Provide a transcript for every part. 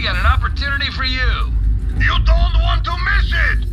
We got an opportunity for you. You don't want to miss it!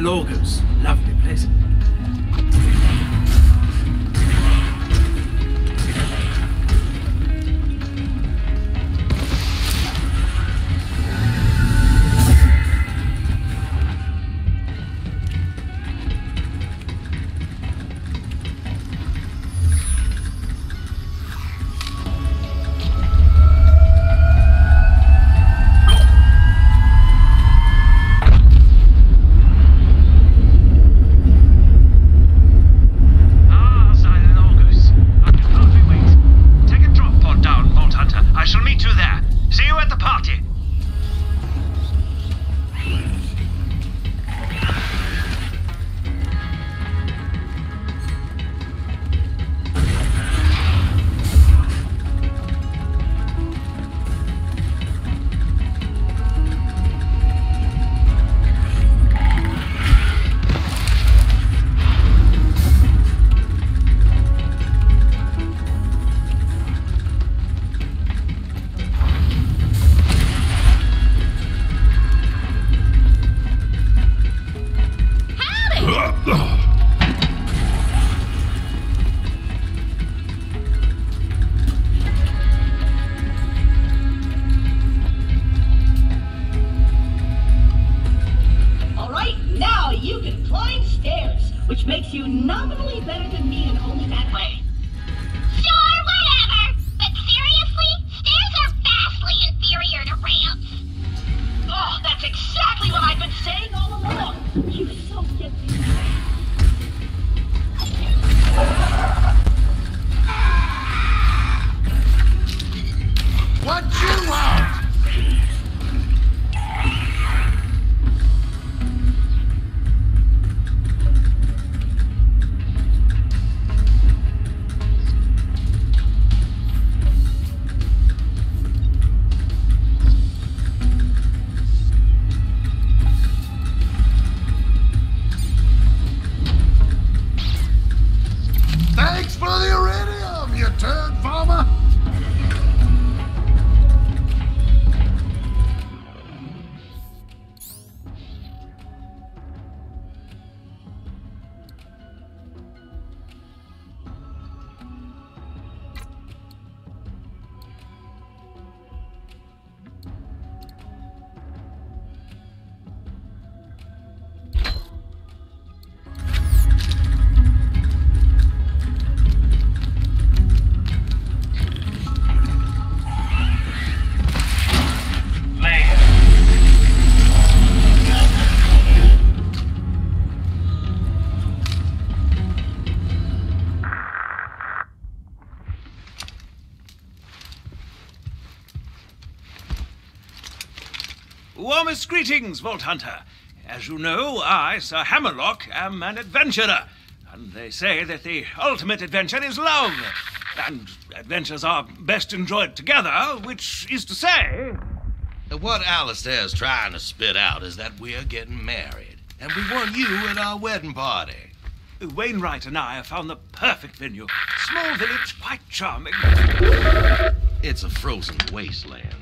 Logos. Lovely place. Warmest greetings, Vault Hunter. As you know, I, Sir Hammerlock, am an adventurer. And they say that the ultimate adventure is love. And adventures are best enjoyed together, which is to say... What Alistair's trying to spit out is that we're getting married. And we want you at our wedding party. Wainwright and I have found the perfect venue. Small village, quite charming. It's a frozen wasteland.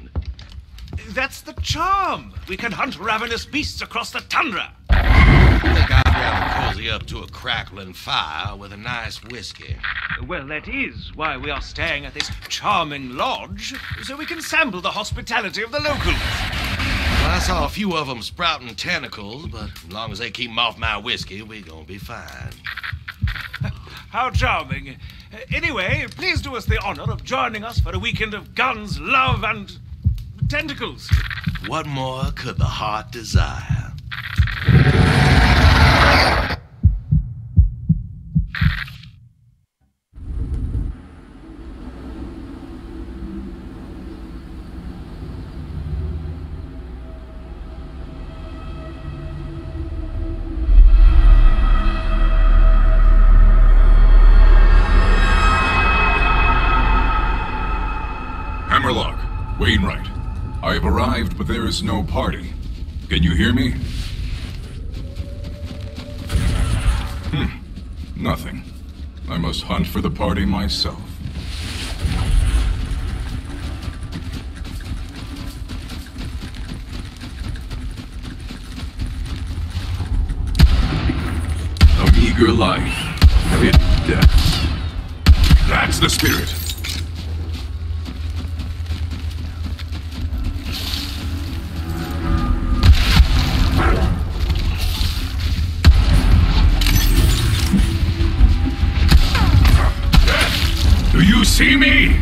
That's the charm. We can hunt ravenous beasts across the tundra. I think I'd rather cozy up to a crackling fire with a nice whiskey. Well, that is why we are staying at this charming lodge, so we can sample the hospitality of the locals. Well, I saw a few of them sprouting tentacles, but as long as they keep them off my whiskey, we're gonna be fine. How charming. Anyway, please do us the honor of joining us for a weekend of guns, love, and... tentacles. What more could the heart desire? arrived, but there is no party. Can you hear me? Nothing. I must hunt for the party myself. A meager life. It deaths. That's the spirit. Do you see me?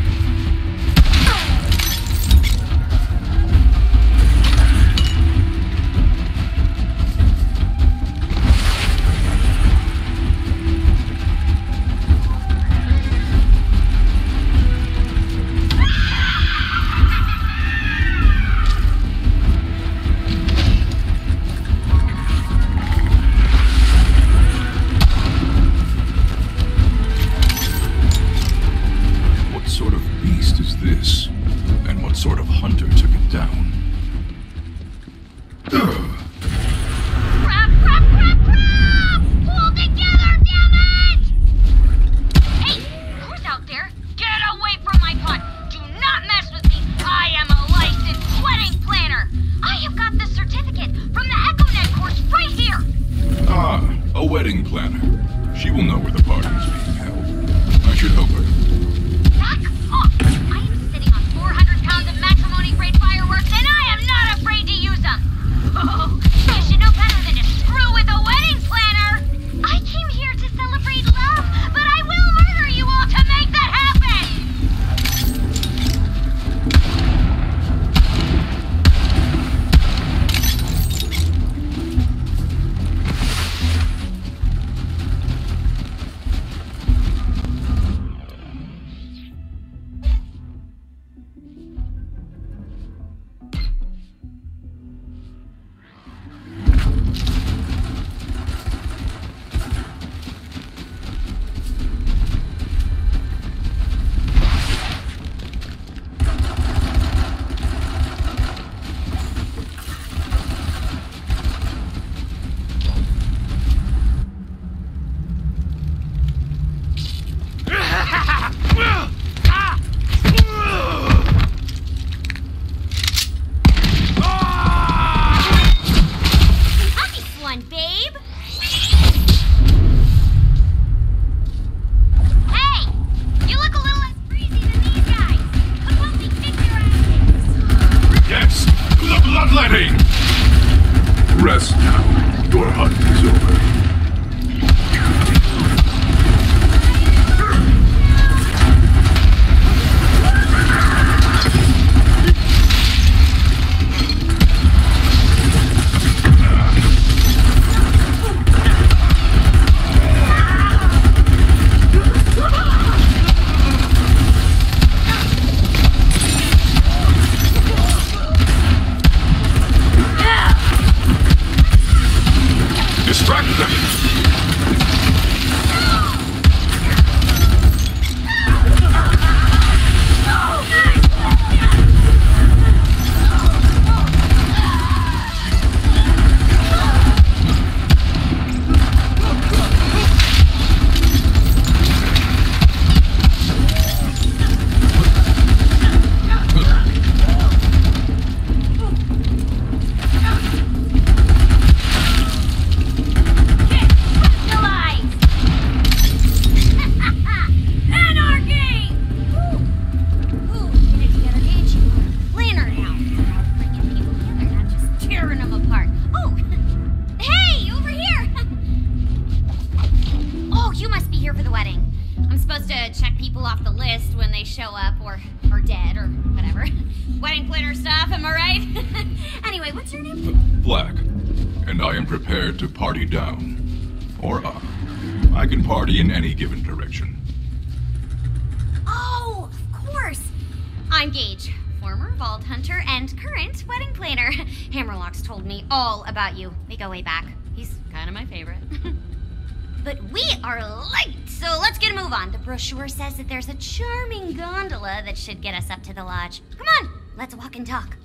Brochure says that there's a charming gondola that should get us up to the lodge. Come on, let's walk and talk.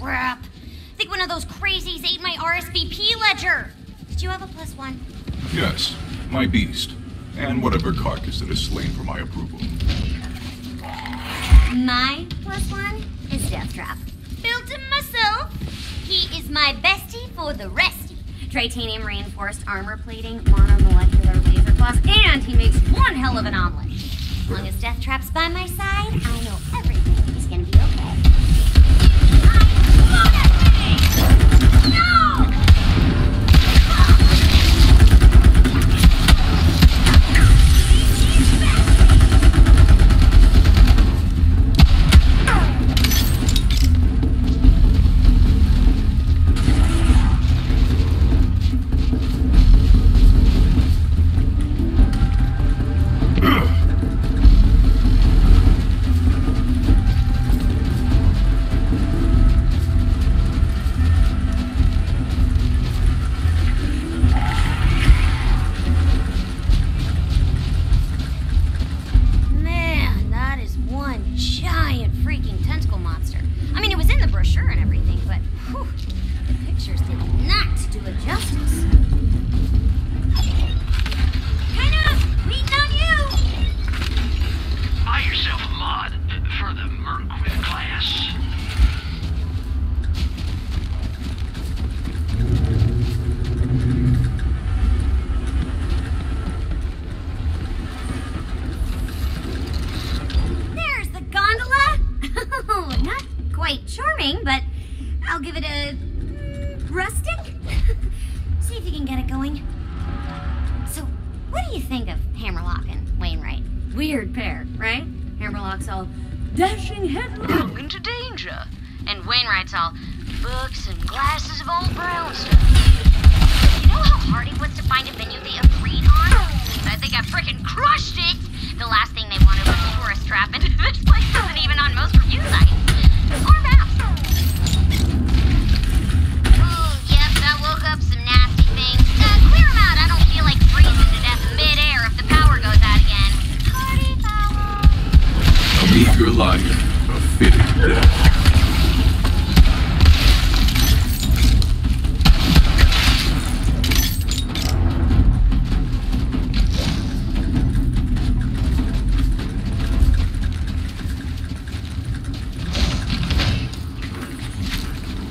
Crap. I think one of those crazies ate my RSVP ledger. Did you have a +1? Yes, my beast. And whatever carcass that is slain for my approval. My +1 is Death Trap. Built him myself. He is my bestie for the restie. Tritanium reinforced armor plating, monomolecular laser claws, and he makes one hell of an omelet. As long as Death Trap's by my side, I know everything is gonna be okay.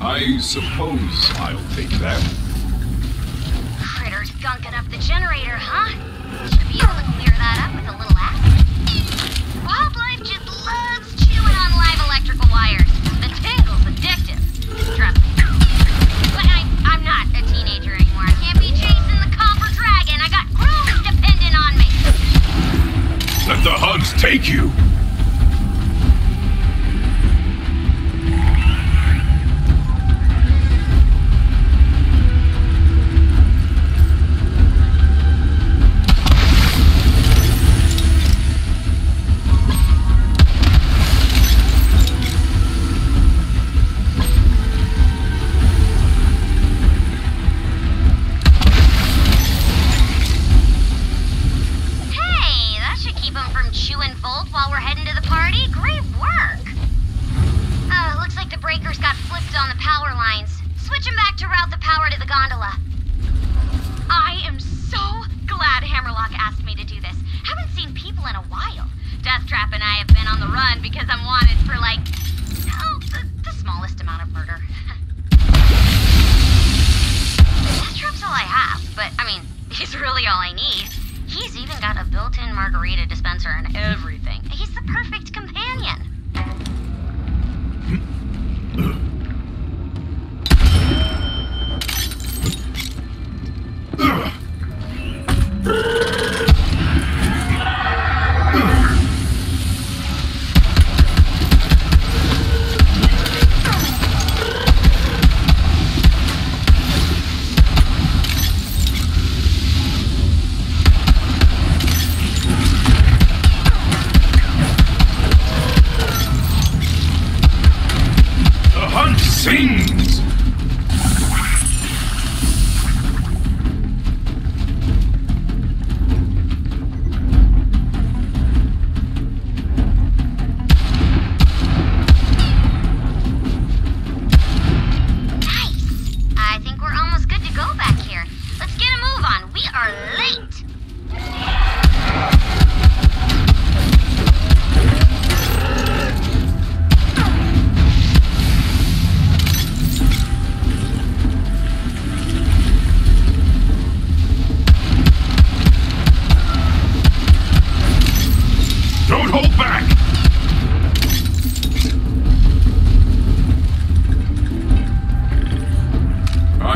I suppose I'll take that. Critter's gunking up the generator, huh? Should be able to clear that up with a little acid. Wildlife just loves chewing on live electrical wires. The tingle's addictive. Trust me. But I'm not a teenager anymore. I can't be chasing the copper dragon. I got grooms dependent on me. Let the hugs take you.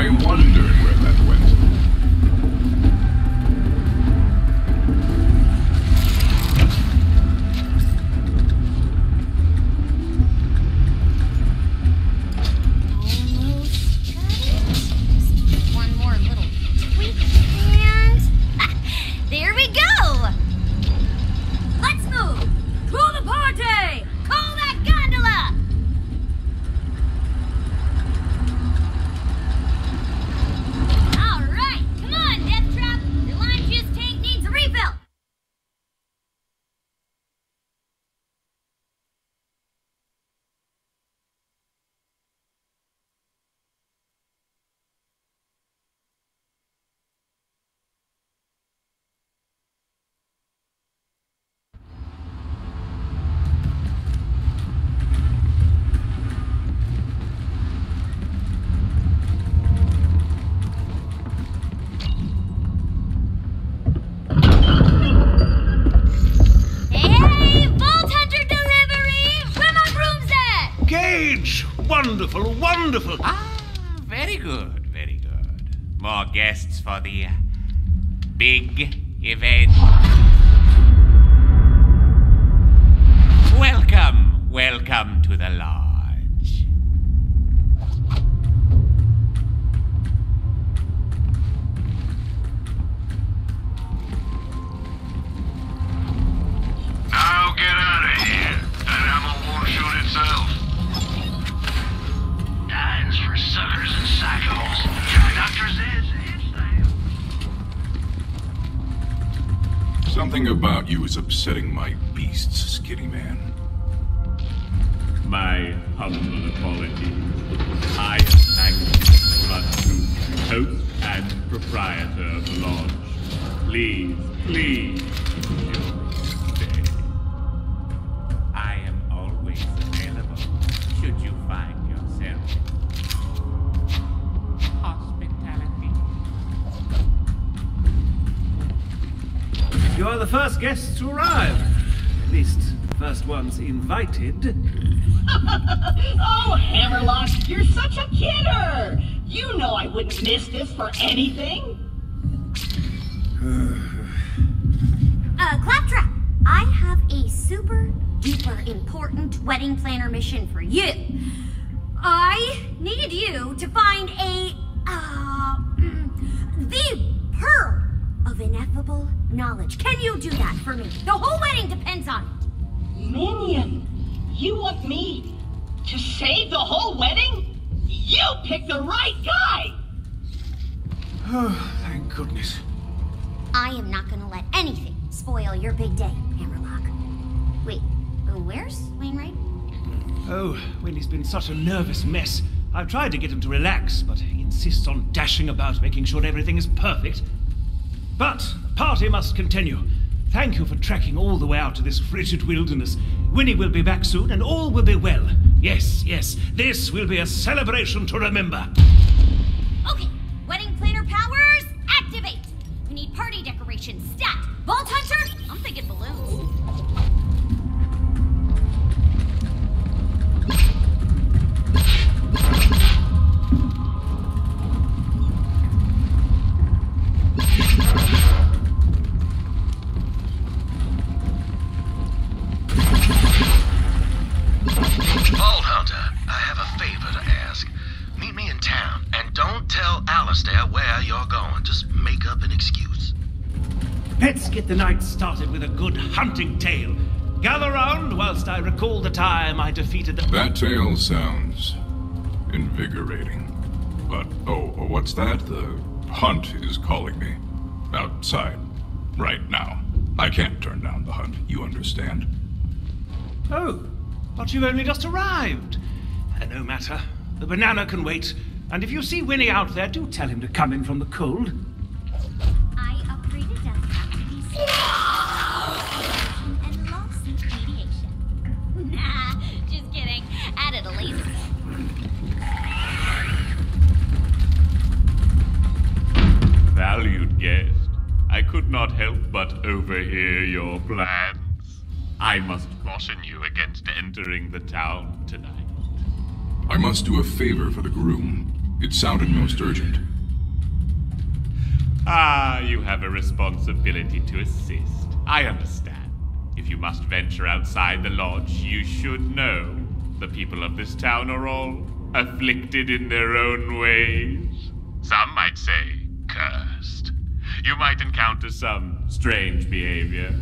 I wondered where that went. Almost got it. Just one more little tweak, and there we go. Let's move. Call the party. Call that gondola. Wonderful, wonderful. Ah, very good, very good. More guests for the big event. Welcome, welcome to the lodge. Now get out of here. That ammo won't shoot itself. For suckers and psychos. Doctors is something about you is upsetting my beasts, Skinny Man. My humble apologies. I am Nagul Deshai, host and proprietor of the lodge. Please, please, stay. I am always available should you find yourself. You are the first guests to arrive. At least, first ones invited. Oh, Hammerlock, you're such a kidder! You know I wouldn't miss this for anything. Claptrap, I have a super duper important wedding planner mission for you. I need you to find the pearl of ineffable knowledge. Can you do that for me? The whole wedding depends on it. Minion, you want me to save the whole wedding? You picked the right guy! Oh, thank goodness. I am not gonna let anything spoil your big day, Hammerlock. Wait, where's Wainwright? Oh, Wendy's been such a nervous mess. I've tried to get him to relax, but he insists on dashing about, making sure everything is perfect. But the party must continue. Thank you for trekking all the way out to this frigid wilderness. Winnie will be back soon and all will be well. Yes, yes, this will be a celebration to remember. Okay, wedding planner powers, activate! We need party decorations, stat! Vault Hunter, I'm thinking balloons. Vault Hunter, I have a favor to ask. Meet me in town, and don't tell Alistair where you're going. Just make up an excuse. Let's get the night started with a good hunting tale. Gather round whilst I recall the time I defeated the... That tale sounds invigorating. But, oh, what's that? The hunt is calling me. Outside. Right now. I can't turn down the hunt, you understand? Oh, but you've only just arrived. No matter. The banana can wait. And if you see Winnie out there, do tell him to come in from the cold. I upgraded desktop to be safe and lost in radiation. Nah, just kidding. Added a laser. Valued guest, I could not help but overhear your plans. I must caution you against entering the town tonight. I must do a favor for the groom. It sounded most urgent. Ah, you have a responsibility to assist. I understand. If you must venture outside the lodge, you should know. The people of this town are all afflicted in their own ways. Some might say cursed. You might encounter some strange behavior.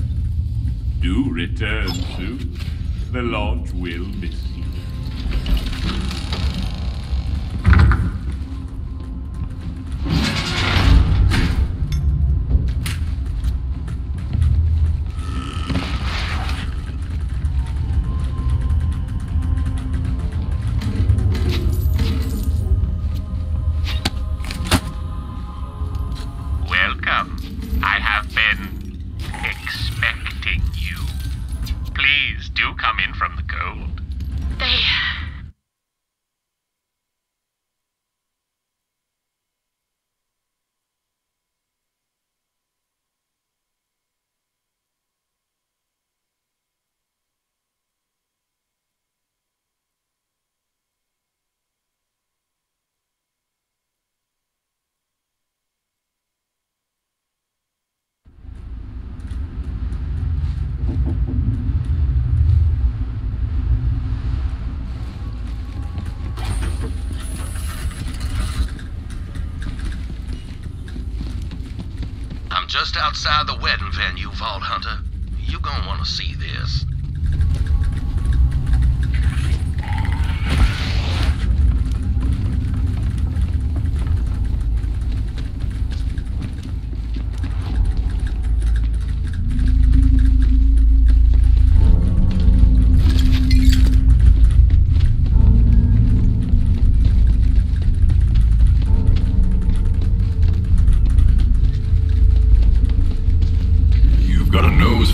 Do return soon. The lodge will miss you. Just outside the wedding venue, Vault Hunter. You gonna wanna see this.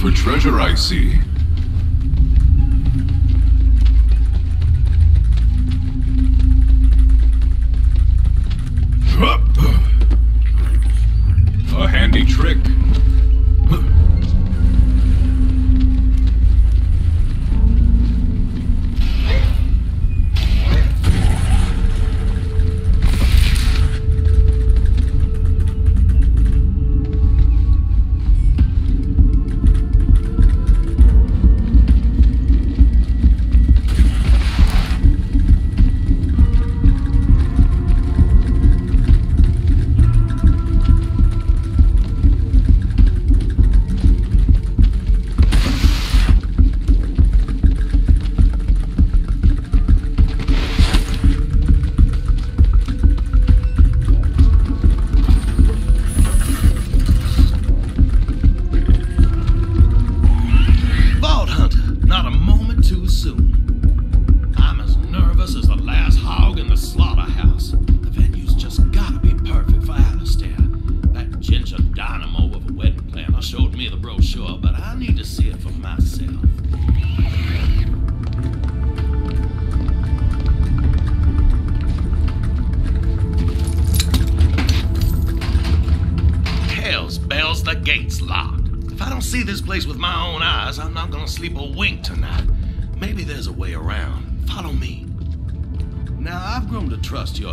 For treasure, I see. A handy trick.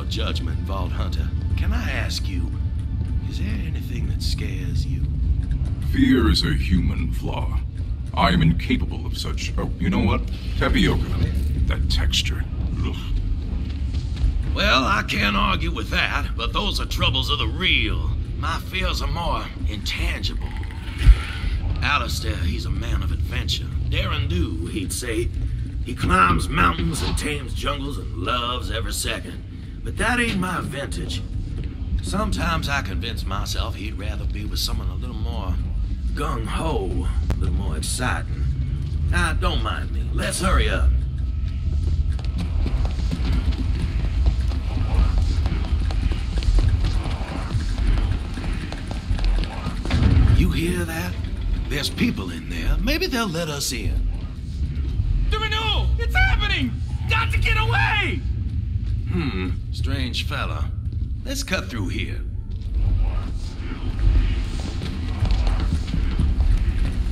Judgment, Vault Hunter. Can I ask you, is there anything that scares you? Fear is a human flaw. I am incapable of such. Oh, you know what? Tapioca. That texture. Ugh. Well, I can't argue with that, but those are troubles of the real. My fears are more intangible. Alistair, he's a man of adventure. Daring do, he'd say. He climbs mountains and tames jungles and loves every second. But that ain't my vintage. Sometimes I convince myself he'd rather be with someone a little more gung-ho, a little more exciting. Now, don't mind me. Let's hurry up. You hear that? There's people in there. Maybe they'll let us in. Domino! It's happening! Got to get away! Hmm, strange fella. Let's cut through here.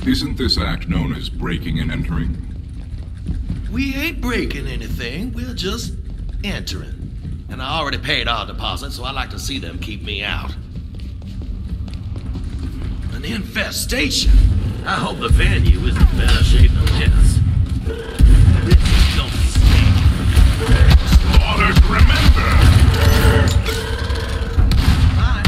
Isn't this act known as breaking and entering? We ain't breaking anything, we're just entering. And I already paid our deposit, so I'd like to see them keep me out. An infestation? I hope the venue is in better shape than this. This don't stink. Slaughtered, remember! Bye.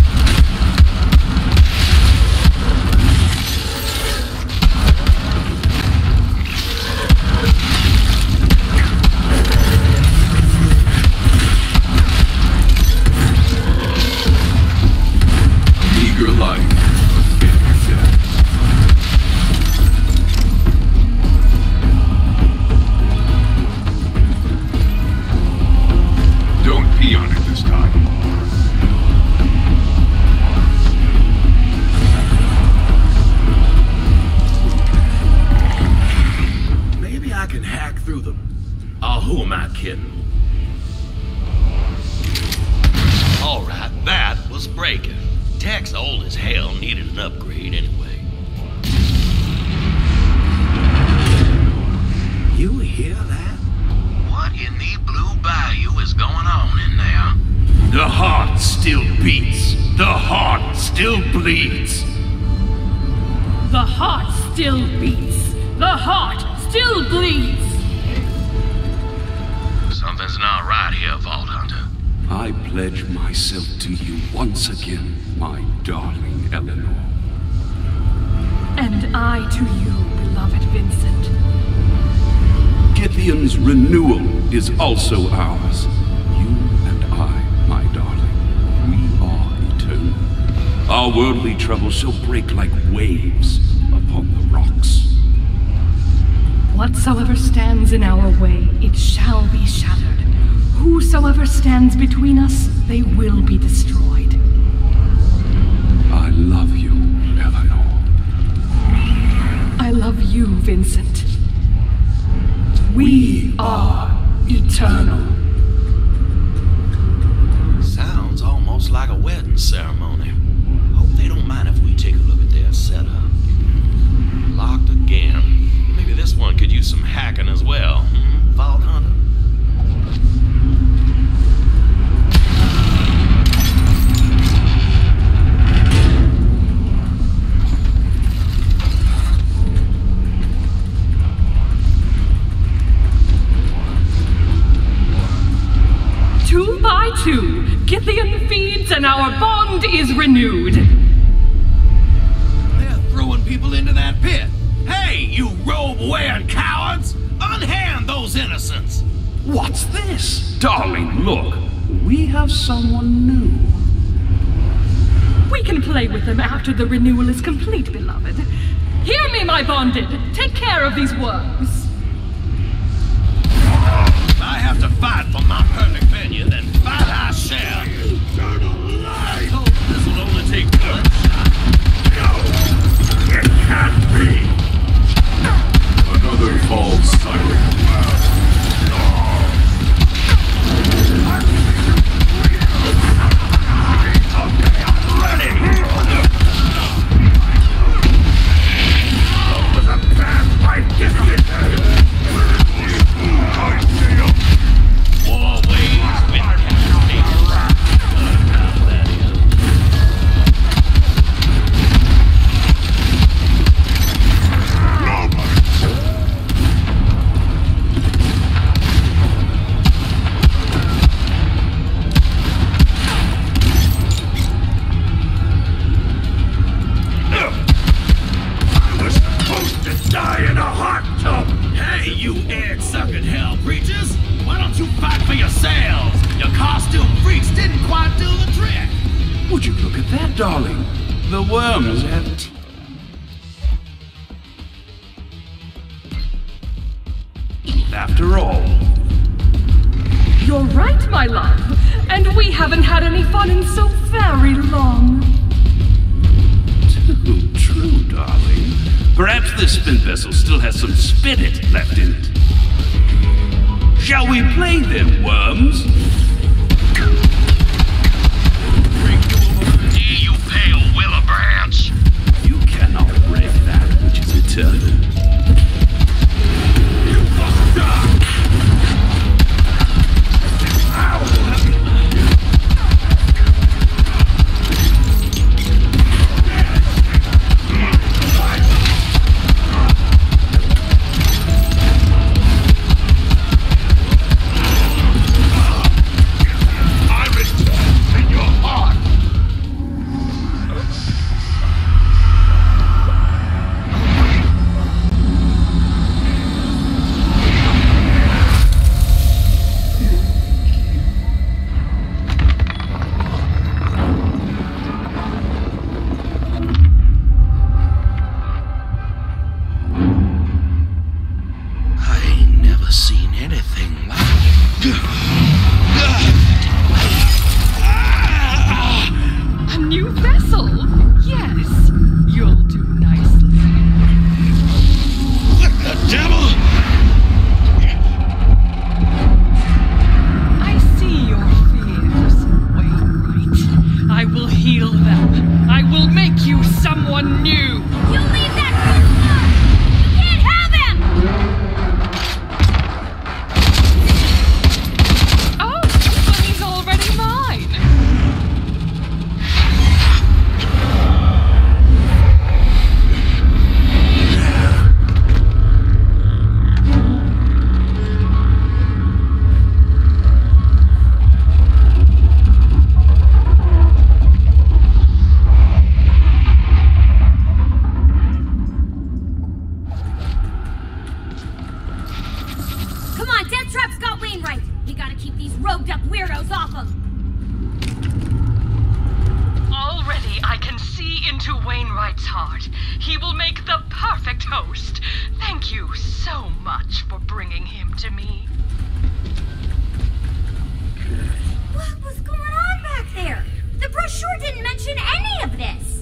Is also ours. You and I, my darling, we are eternal. Our worldly troubles shall break like waves upon the rocks. Whatsoever stands in our way, it shall be shattered. Whosoever stands between us, they will be destroyed. I love you, Eleanor. I love you, Vincent. We are eternal. Sounds almost like a wedding ceremony. Hope they don't mind if we take a look at their setup. Locked again. Maybe this one could use some hacking as well. Vault Hunter. Two. Gythian feeds and our bond is renewed. They're throwing people into that pit. Hey, you robe-wearing cowards! Unhand those innocents! What's this? Darling, look. We have someone new. We can play with them after the renewal is complete, beloved. Hear me, my bonded. Take care of these worms. I have to fight for my perfect venue, then fight I shall. Eternal life! I hope this will only take one shot. No! It can't be! Another false siren blast. vessel? Yes, you'll do nicely. What the devil? I see your fears, Wainwright. I will heal them. I will make you someone new. You leave that one alone. You can't have him. Oh, but he's already mine. Come on, Death Trap's got Wainwright. You gotta keep these rogued-up weirdos off him. Already I can see into Wainwright's heart. He will make the perfect host. Thank you so much for bringing him to me. What was going on back there? The brochure didn't mention any of this.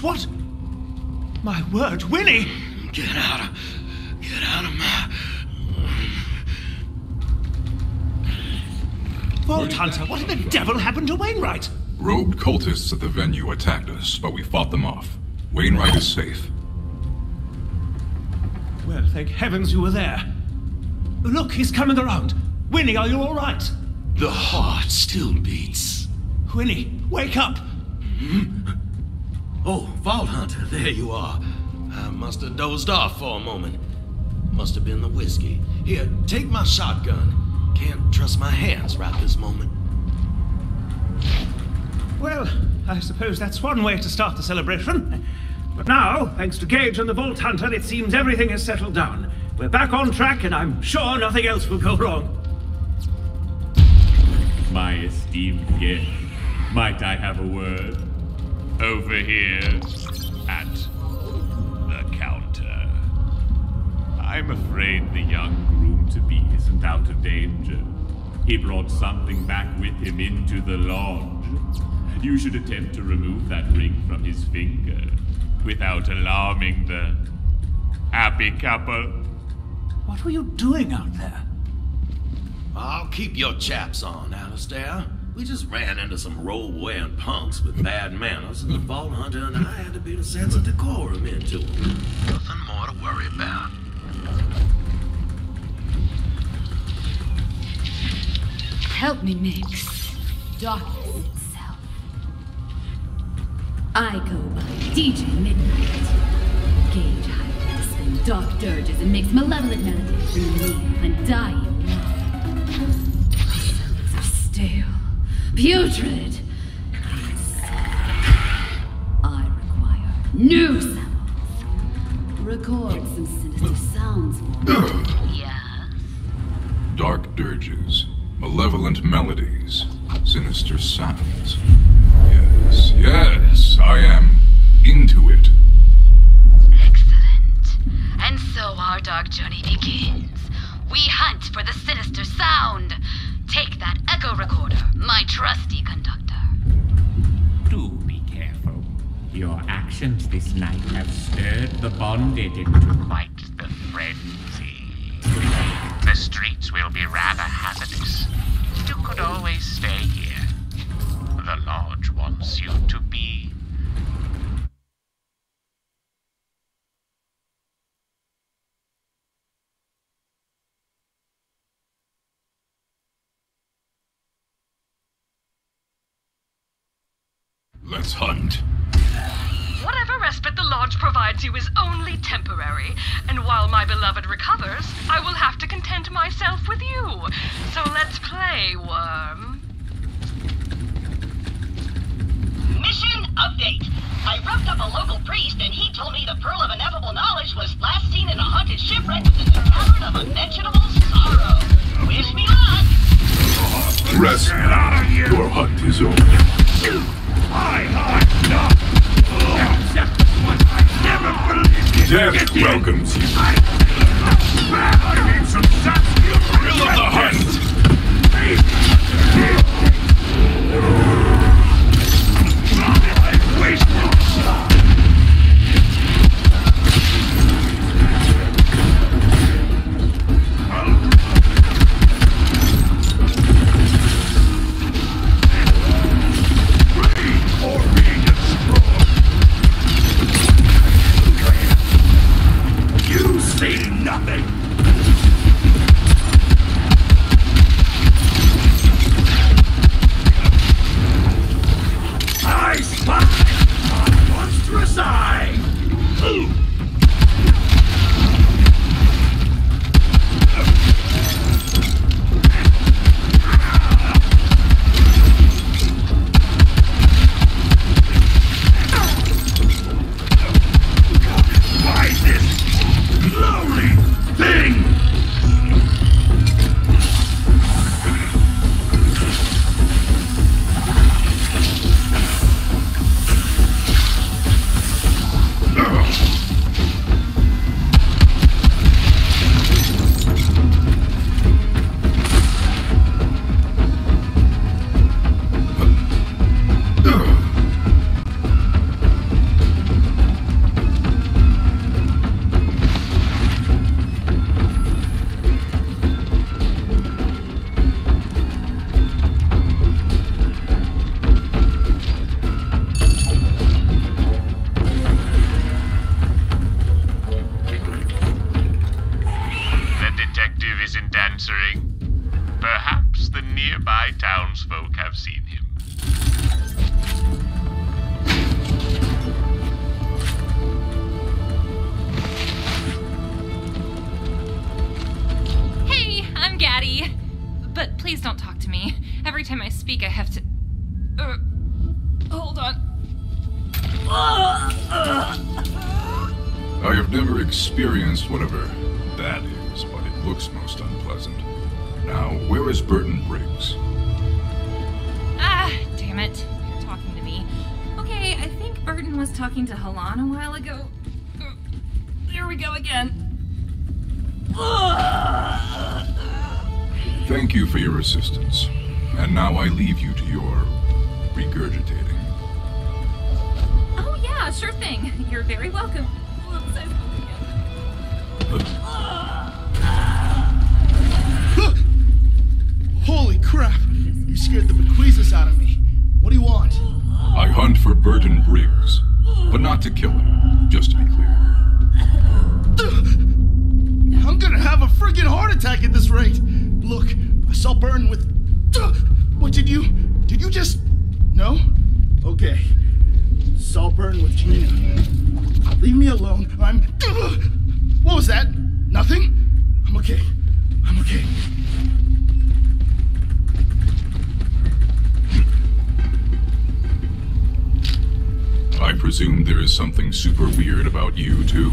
What? My word, Winnie! Get out of my... Vault Hunter, what the devil happened to Wainwright? Rogue cultists at the venue attacked us, but we fought them off. Wainwright is safe. Well, thank heavens you were there. Look, he's coming around. Winnie, are you all right? The heart still beats. Winnie, wake up! Hmm? Oh, Vault Hunter, there you are. I must have dozed off for a moment. Must have been the whiskey. Here, take my shotgun. Can't trust my hands right this moment. Well, I suppose that's one way to start the celebration. But now, thanks to Gage and the Vault Hunter, it seems everything has settled down. We're back on track, and I'm sure nothing else will go wrong. My esteemed guest, might I have a word? Over here, at the counter. I I'm afraid the young groom-to-be isn't out of danger. He brought something back with him into the lodge. You should attempt to remove that ring from his finger without alarming the happy couple. What were you doing out there? I'll keep your chaps on, Alistair. We just ran into some road-wearing punks with bad manners, and the vault hunter and I had to beat a sense of decorum into them. Nothing more to worry about. Help me mix darkness itself. I go by DJ Midnight. Gage hides in dark dirges and makes malevolent melodies through me and dying love. My songs are stale, putrid. I require new sounds. Record some sinister sounds for me. Yeah. Dark dirges. Malevolent melodies, sinister sounds. Yes, yes, I am into it. Excellent. And so our dark journey begins. We hunt for the sinister sound. Take that echo recorder, my trusty conductor. Do be careful. Your actions this night have stirred the bonded into quite the frenzy. The streets will be rather hazardous. You could always stay here. The lodge wants you to be. Let's hunt. Whatever respite the lodge provides you is only temporary, and while my beloved recovers, I will have to content myself with you. So let's play, worm. Mission update. I roughed up a local priest, and he told me the Pearl of Ineffable Knowledge was last seen in a haunted shipwreck in the Cavern of Unmentionable Sorrow. Wish me luck! Rest. Get out of here. Your hunt is over. My heart, no! Death welcomes you. I need some stats. Thrill of the Halan a while ago. There we go again. Thank you for your assistance. And now I leave you to your regurgitating. Oh yeah, sure thing. You're very welcome. Holy crap! You scared the bequeathers out of me. What do you want? I hunt for Burton Briggs, but not to kill him, just to be clear. I'm gonna have a friggin' heart attack at this rate! Look, I saw Burton with... What, did you just... No? Okay. Saw Burton with Gina. Leave me alone, I'm... What was that? Nothing? I'm okay. I'm okay. I presume there is something super weird about you, too?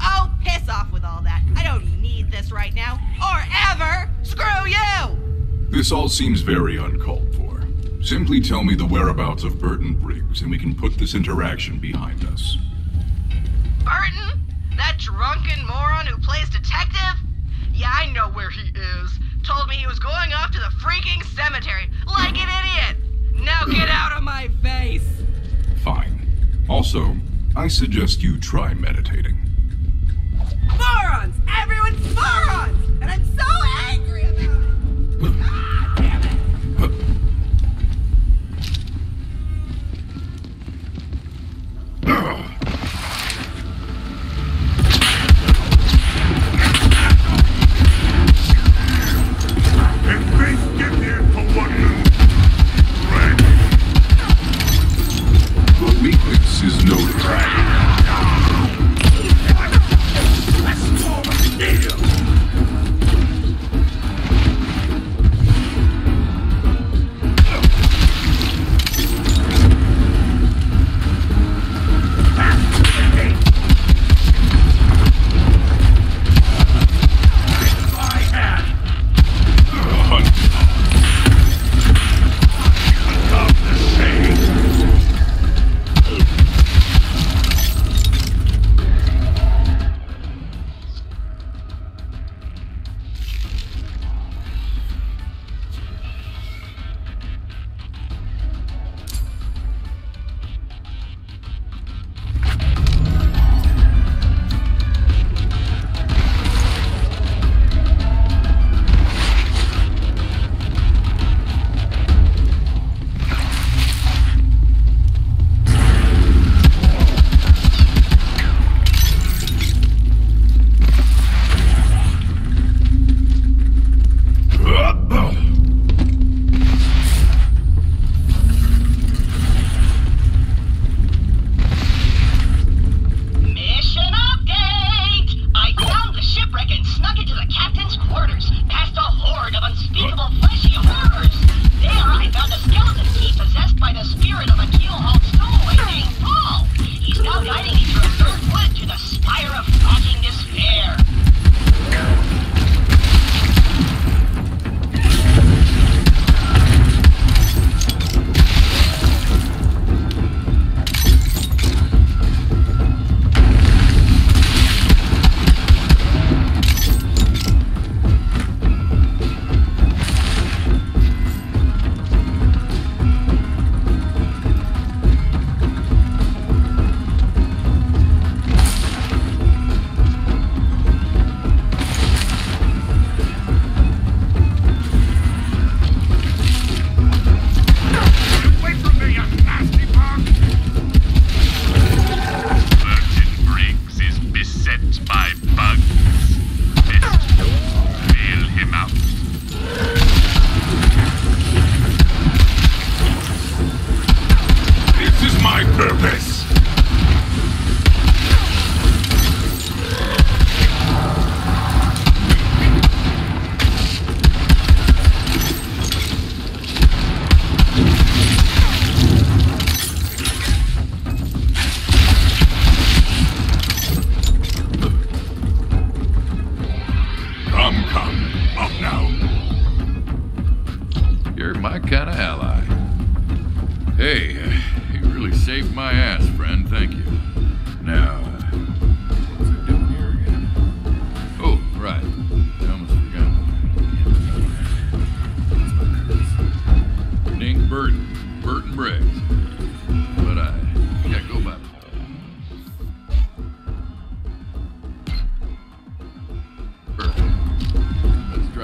Oh, piss off with all that. I don't need this right now, or ever! Screw you! This all seems very uncalled for. Simply tell me the whereabouts of Burton Briggs, and we can put this interaction behind us. Burton? That drunken moron who plays detective? Yeah, I know where he is. Told me he was going off to the freaking cemetery, like an idiot! Now get out of my face! Fine. Also, I suggest you try meditating. Morons! Everyone's morons! And I'm so angry about it! Ah, damn it! If they get here for what you... The weakness is no drag.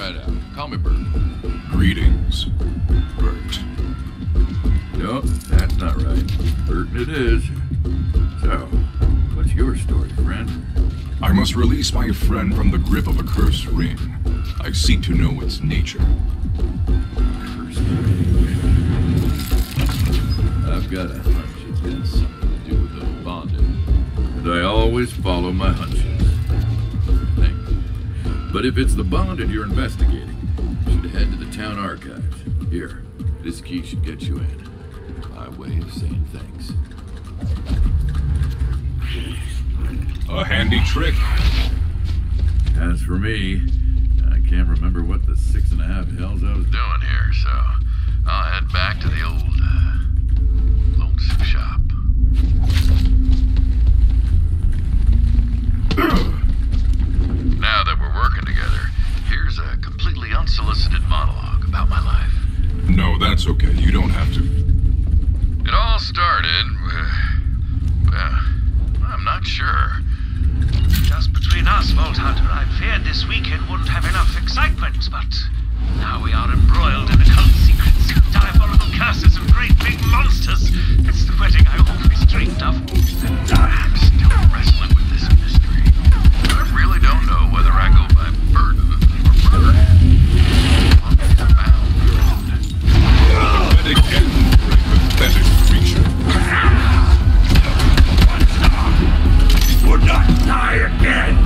right out. Call me Bert. Greetings, Bert. Nope, that's not right. Bert it is. So, what's your story, friend? I must release my friend from the grip of a cursed ring. I seek to know its nature. Cursed ring. I've got a hunch it's got something to do with the bondage. And I always follow my hunches. But if it's the bondage you're investigating, you should head to the town archives. Here, this key should get you in. My way of saying thanks. A handy trick. As for me, I can't remember what the 6½ hells I was doing here, so I'll head back to the old lonesome shop. Now that we're working together, here's a completely unsolicited monologue about my life. No, that's okay. You don't have to. It all started... I'm not sure. Just between us, Vault Hunter, I feared this weekend wouldn't have enough excitement, but now we are embroiled in occult secrets, diabolical curses, and great big monsters. It's the wedding I always dreamed of. I'm still wrestling with this mystery. I really don't know whether I go by burden or murder. Pathetic end for a pathetic creature. He would not die again!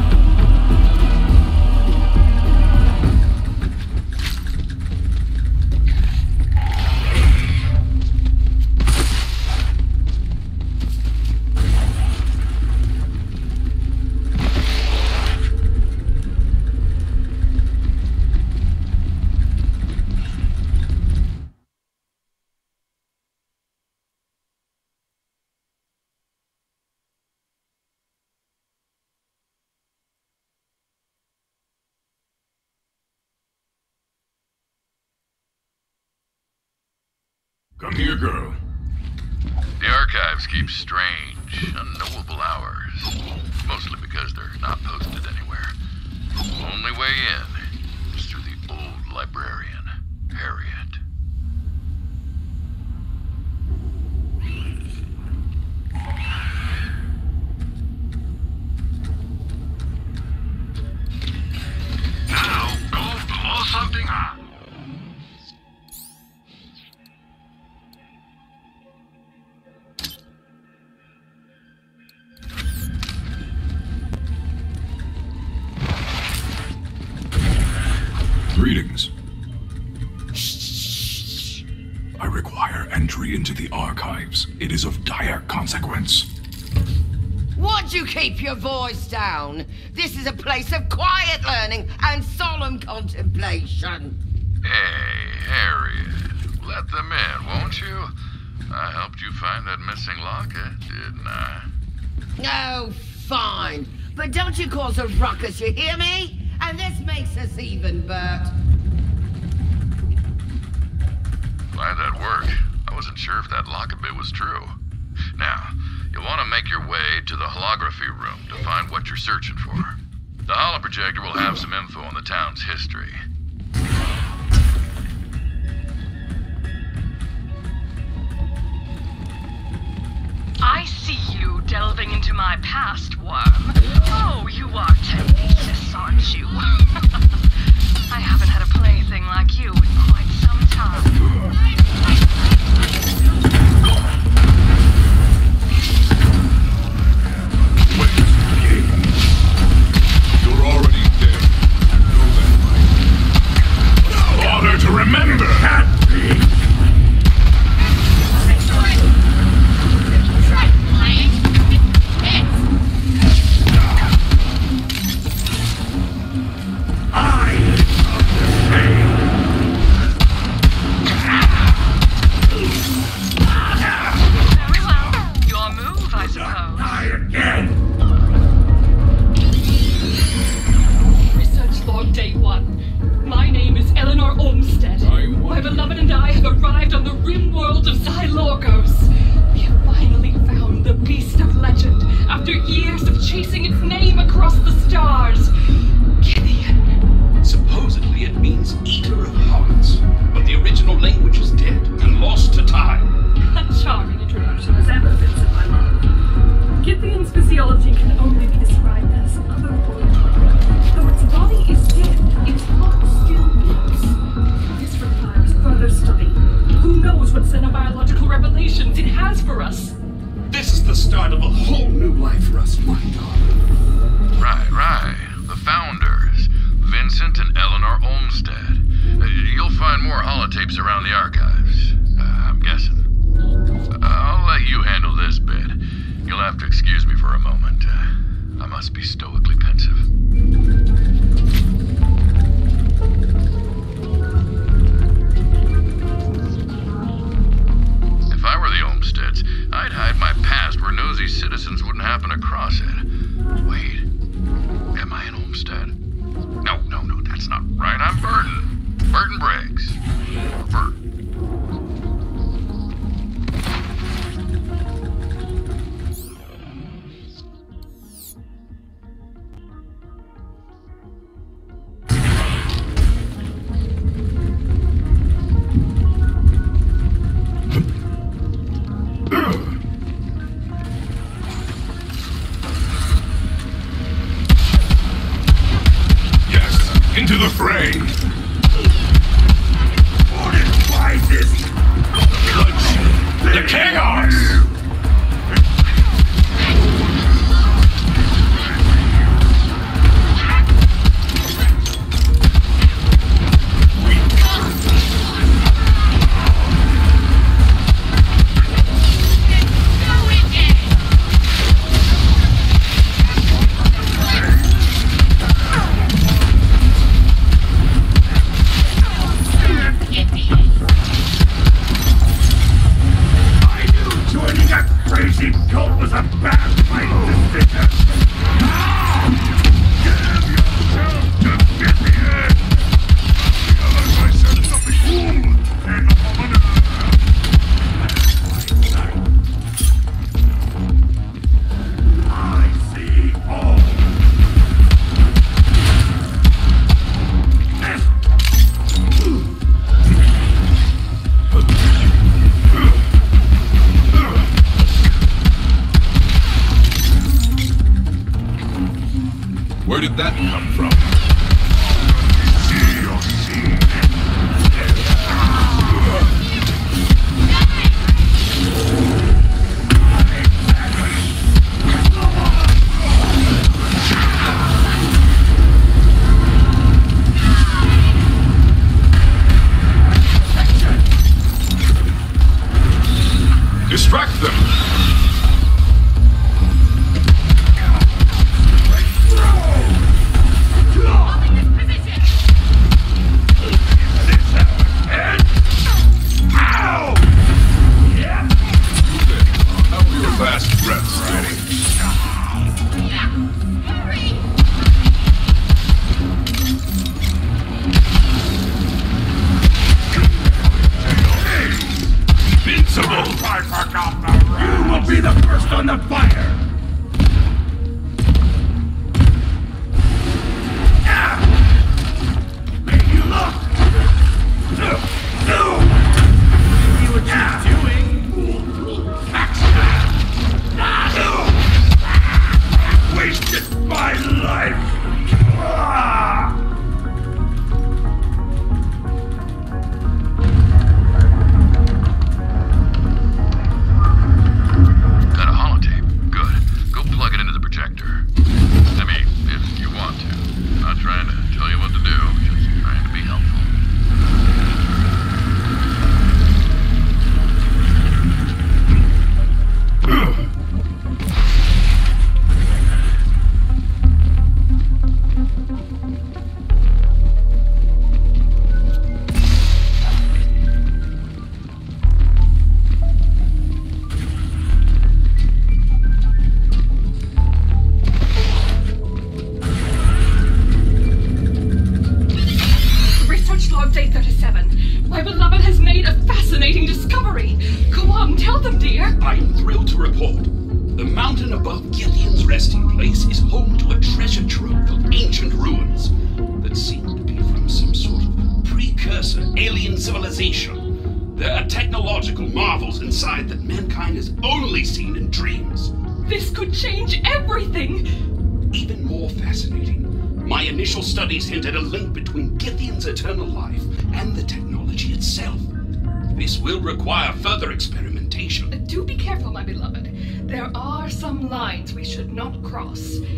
Come here, girl. The archives keep strange, unknowable hours. Mostly because they're not posted anywhere. The only way in is through the old librarian, Harriet. Now, go blow something up! Greetings. I require entry into the archives. It is of dire consequence. Why'd you keep your voice down? This is a place of quiet learning and solemn contemplation. Hey, Harriet, let them in, won't you? I helped you find that missing locket, didn't I? Oh, fine. But don't you cause a ruckus, you hear me? And this makes us even, Bert. Glad that worked. I wasn't sure if that locket bit was true. Now, you'll want to make your way to the holography room to find what you're searching for. The holoprojector will have some info on the town's history. I see you delving into my past, worm. Oh, you are tenacious, aren't you? I haven't had a plaything like you in quite some time. You're already dead. No bother to remember! Happy. Chasing its name across the stars. Gideon. Supposedly it means videotapes around the archives, I'm guessing. I'll let you handle this bit. You'll have to excuse me for a moment. I must be stoically pensive. If I were the Olmsteads, I'd hide my past where nosy citizens wouldn't happen across it. Wait, am I an Olmstead? No, that's not right. I'm Burton. Burton Briggs. Burton.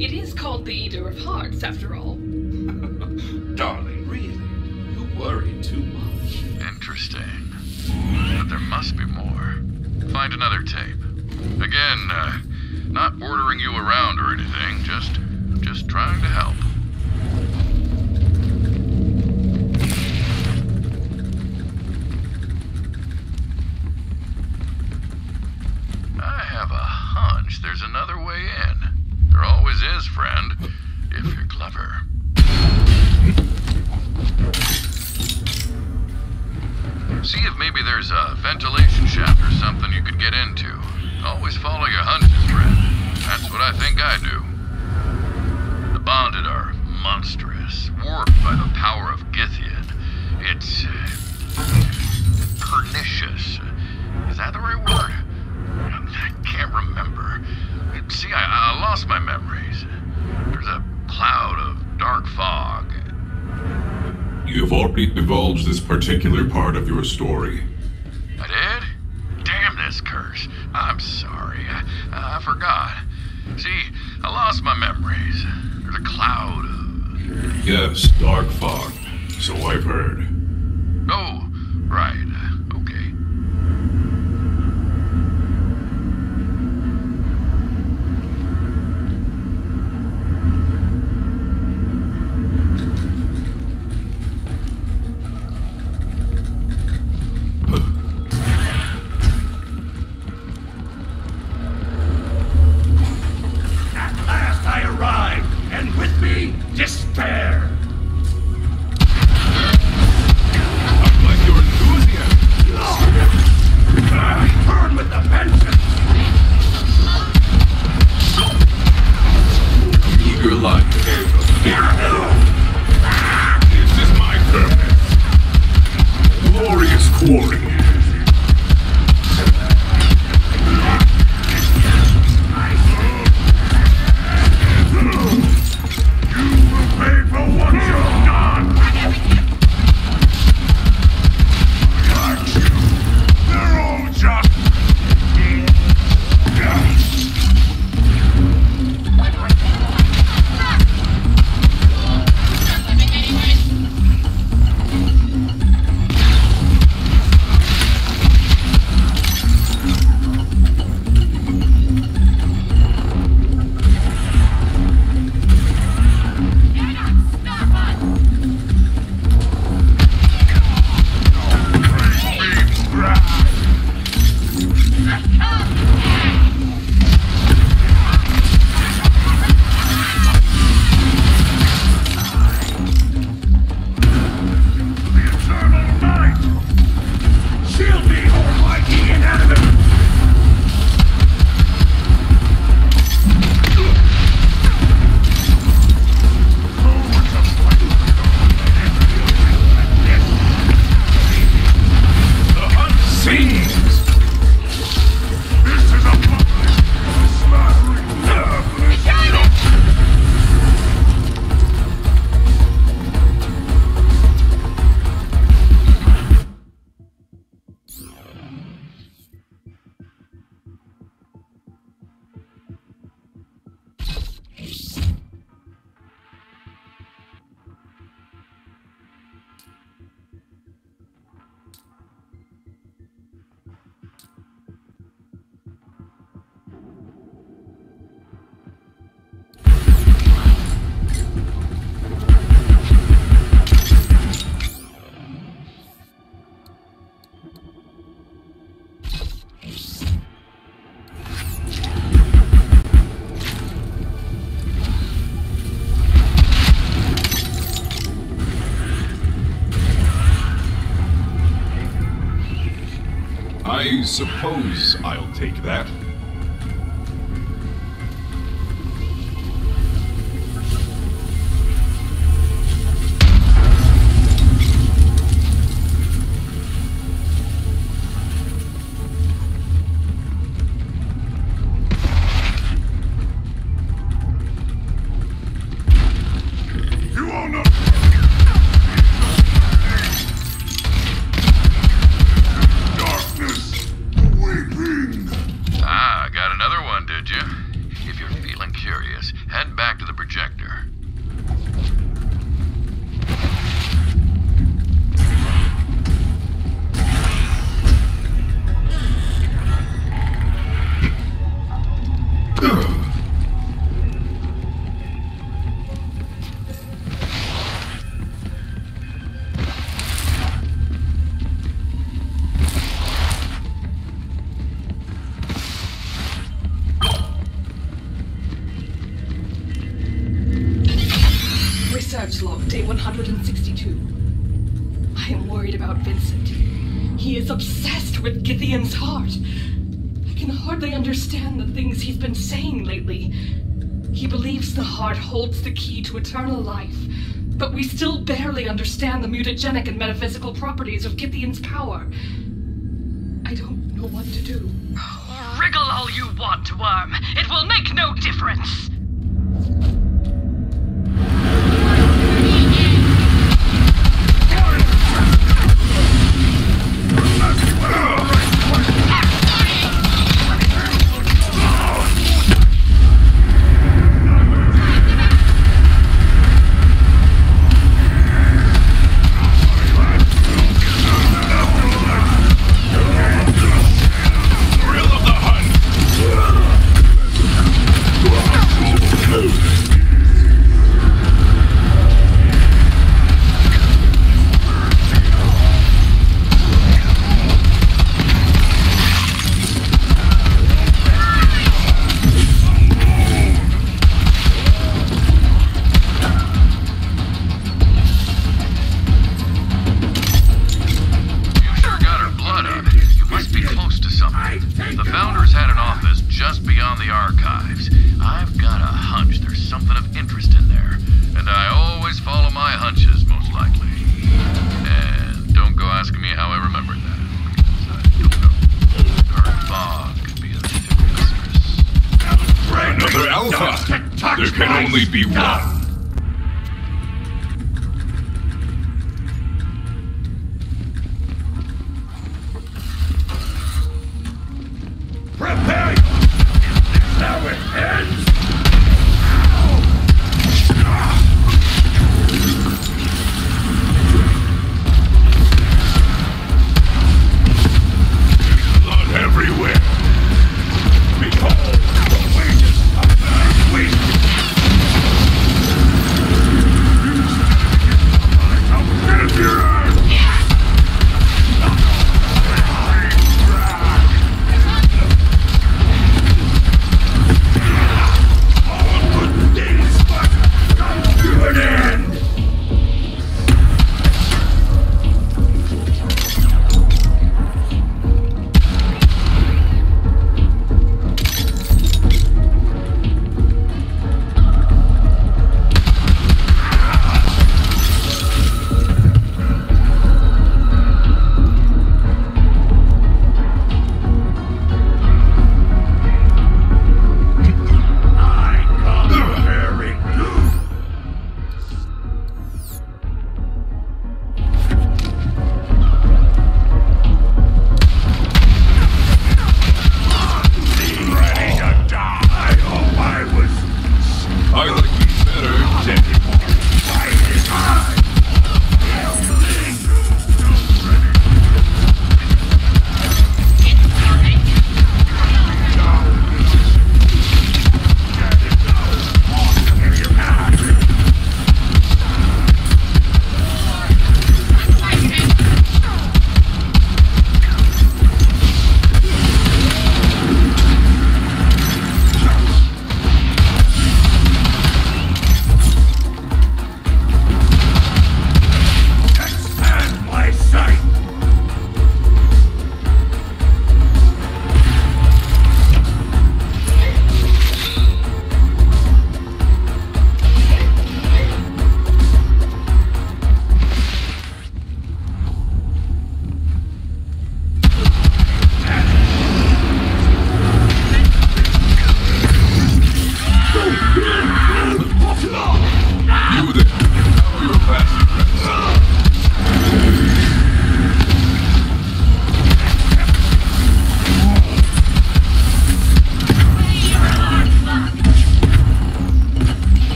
It is called the Eater of Hearts, after all. Darling, really, you worry too much. Interesting. But there must be more. Find another tape. Again, not ordering you around or anything, just trying to help. I have a hunch there's another way in. There always is, friend, if you're clever. See if maybe there's a ventilation shaft or something you could get into. Always follow your hunches, friend. That's what I think I do. The bonded are monstrous, warped by the power of Gythian. It's pernicious. Is that the right word? I can't remember. See, I lost my memories. There's a cloud of dark fog. You've already divulged this particular part of your story. I did? Damn this curse. I'm sorry. I forgot. See, I lost my memories. There's a cloud of... Yes, dark fog. So I've heard. Oh, right. Okay. I suppose I'll take that. Onslaught, day 162. I am worried about Vincent. He is obsessed with Gythian's heart. I can hardly understand the things he's been saying lately. He believes the heart holds the key to eternal life, but we still barely understand the mutagenic and metaphysical properties of Gythian's power. I don't know what to do. Oh, wriggle all you want, worm. It will make no difference.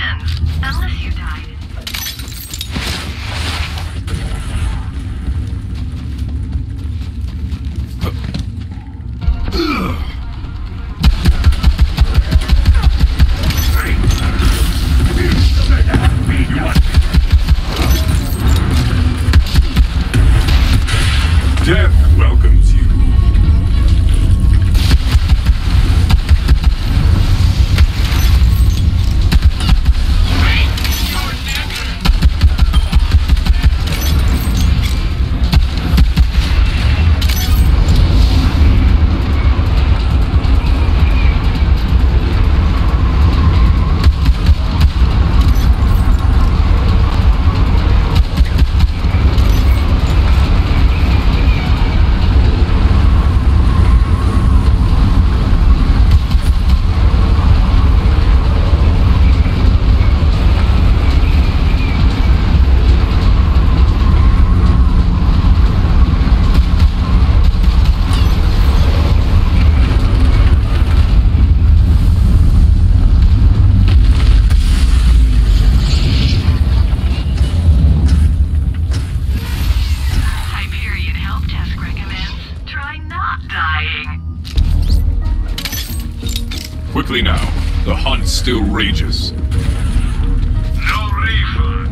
Congratulations, unless you died. Still rages. No refill.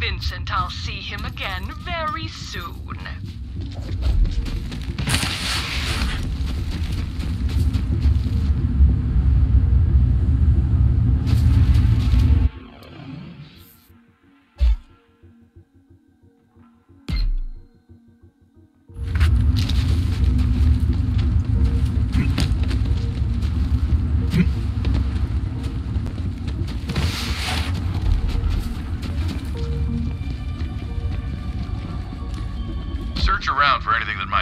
Vincent. I'll see him again very soon.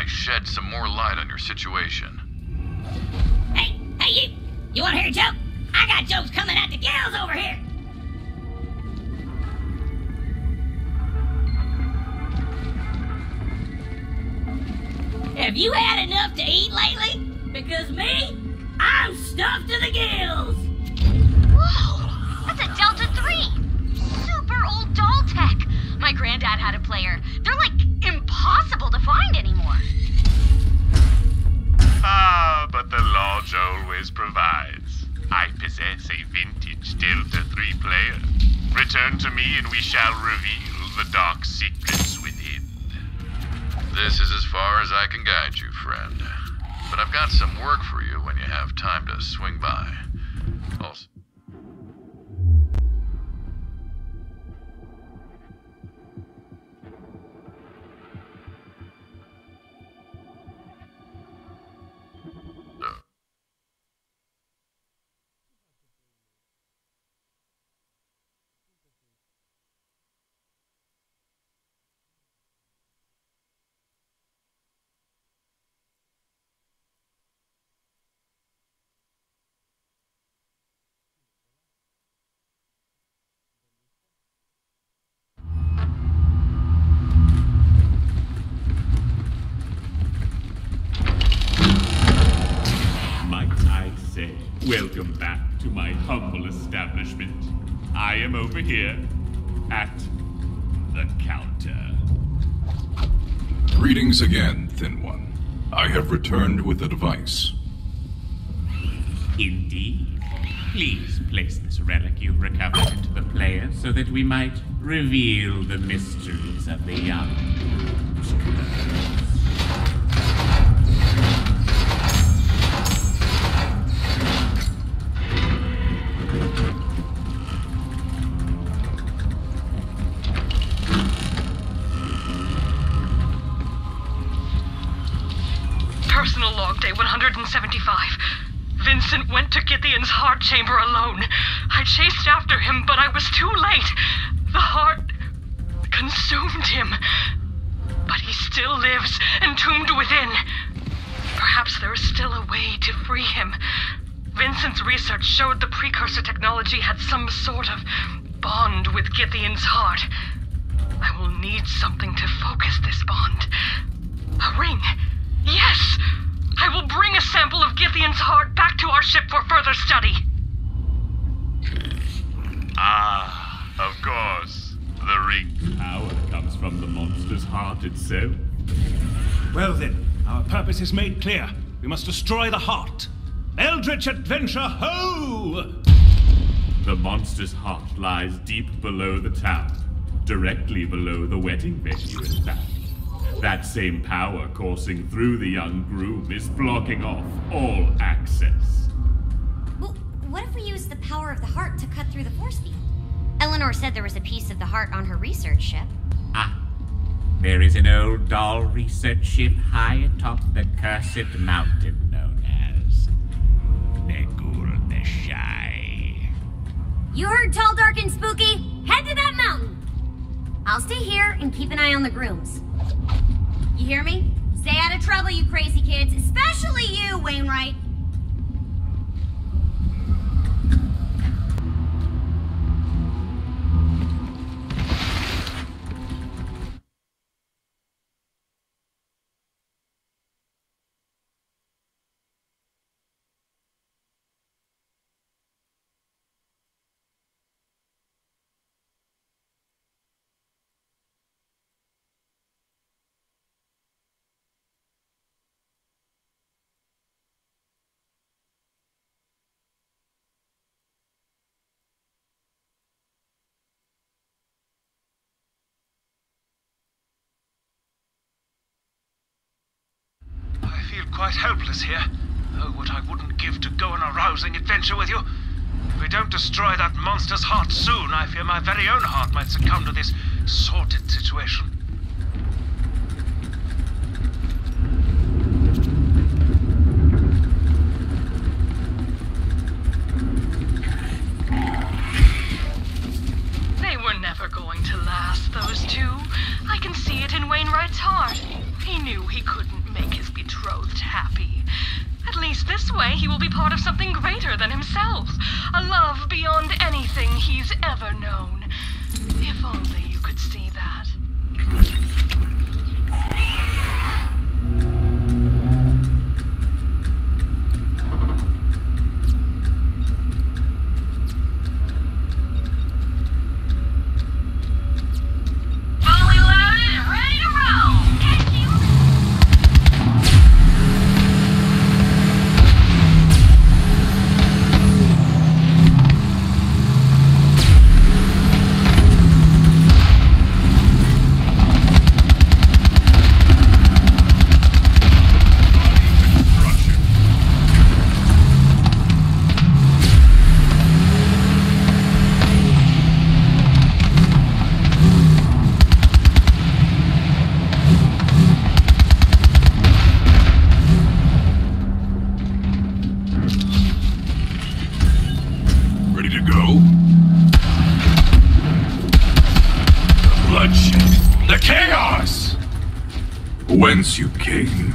Shed some more light on your situation. Hey, you want to hear a joke? I got jokes coming at the gals over here. Have you had enough to eat lately? Because me, I'm stuffed to the gills. Whoa, that's a Delta 3. Super old doll tech. My granddad had a player. They're like impossible to find anymore. Ah, but the lodge always provides. I possess a vintage Delta 3 player. Return to me and we shall reveal the dark secrets within. This is as far as I can guide you, friend. But I've got some work for you when you have time to swing by. Also... Welcome back to my humble establishment. I am over here at the counter. Greetings again, Thin One. I have returned with a device. Indeed. Please place this relic you recovered into the player so that we might reveal the mysteries of the young. Vincent went to Gythian's heart chamber alone. I chased after him, but I was too late. The heart consumed him. But he still lives, entombed within. Perhaps there is still a way to free him. Vincent's research showed the precursor technology had some sort of bond with Gythian's heart. I will need something to focus this bond. A ring. Yes! I will bring a sample of Gythian's heart back to our ship for further study. Ah, of course. The ring power comes from the monster's heart itself. Well then, our purpose is made clear. We must destroy the heart. Eldritch adventure, ho! The monster's heart lies deep below the town, directly below the wedding venue, in fact. That same power coursing through the young groom is blocking off all access. Well, what if we use the power of the heart to cut through the force field? Eleanor said there was a piece of the heart on her research ship. Ah, there is an old doll research ship high atop the cursed mountain known as Nagul Deshai. You heard Tall, Dark, and Spooky? Head to that mountain! I'll stay here and keep an eye on the grooms. You hear me? Stay out of trouble, you crazy kids. Especially you, Wainwright. quite helpless here. Oh, what I wouldn't give to go on a rousing adventure with you. If we don't destroy that monster's heart soon, I fear my very own heart might succumb to this sordid situation. They were never going to last, those two. I can see it in Wainwright's heart. He knew he couldn't make his betrothed happy. At least this way he will be part of something greater than himself. A love beyond anything he's ever known. If only you could see that. Whence you came?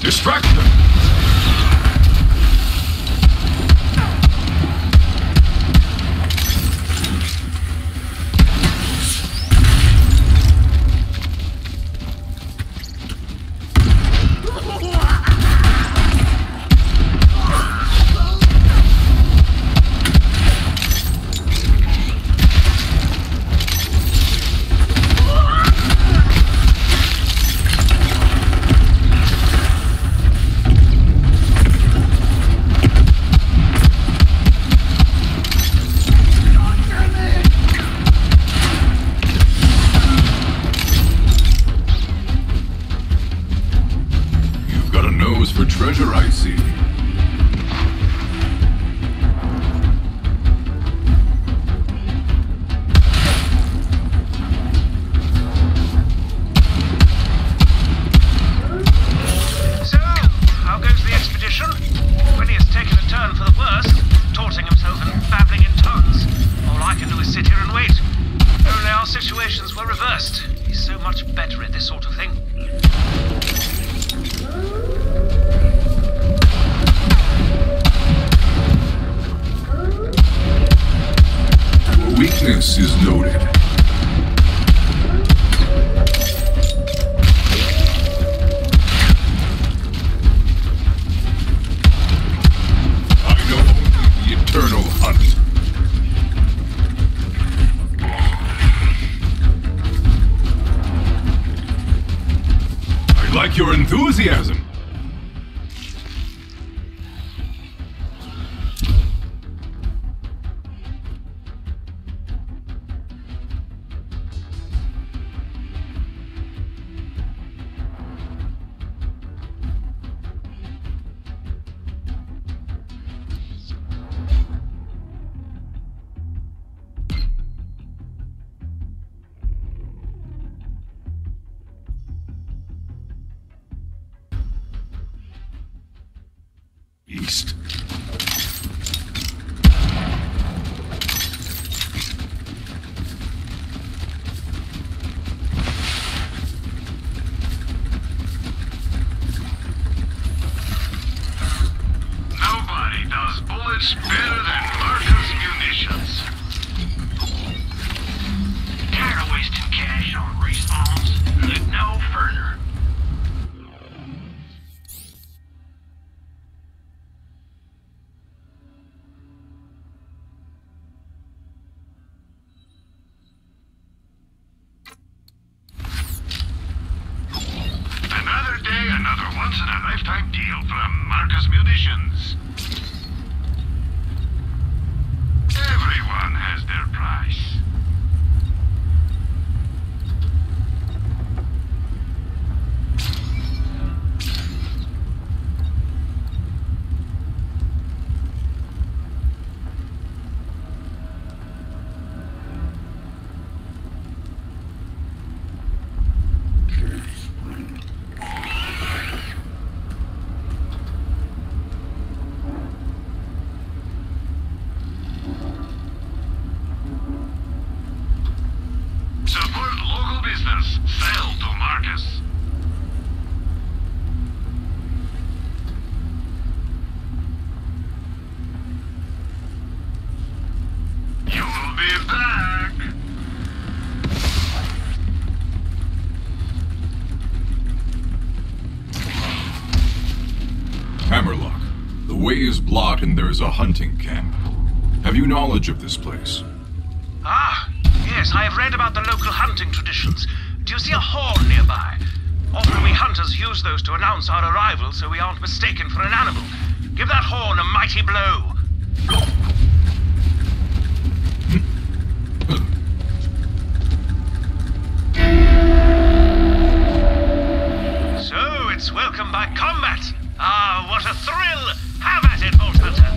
Distract them! Weakness is noted. Your enthusiasm. And there is a hunting camp. Have you knowledge of this place? Ah, yes, I have read about the local hunting traditions. Do you see a horn nearby? Often we hunters use those to announce our arrival so we aren't mistaken for an animal. Give that horn a mighty blow. So, it's welcome by combat. Ah, what a thrill! Have at it, old hunter!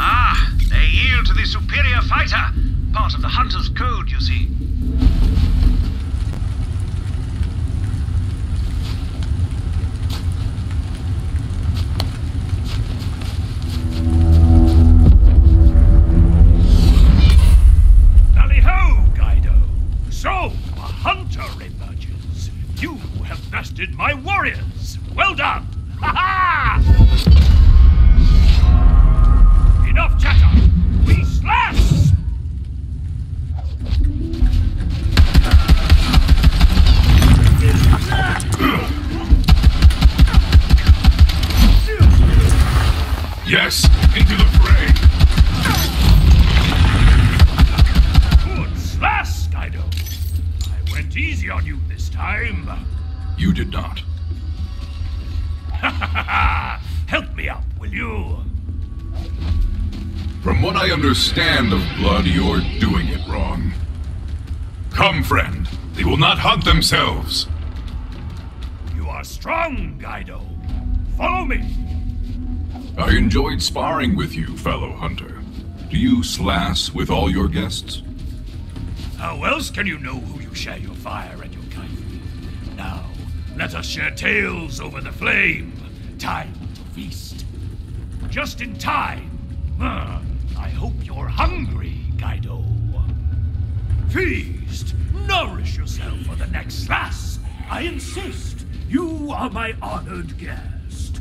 Ah, they yield to the superior fighter. Part of the hunter's code, you see. Stand of blood, you're doing it wrong. Come, friend. They will not hunt themselves. You are strong, Guido. Follow me. I enjoyed sparring with you, fellow hunter. Do you slash with all your guests? How else can you know who you share your fire and your kind with? Now, let us share tales over the flame. Time to feast. Just in time. I hope you're hungry, Guido. Feast! Nourish yourself for the next glass! I insist! You are my honored guest.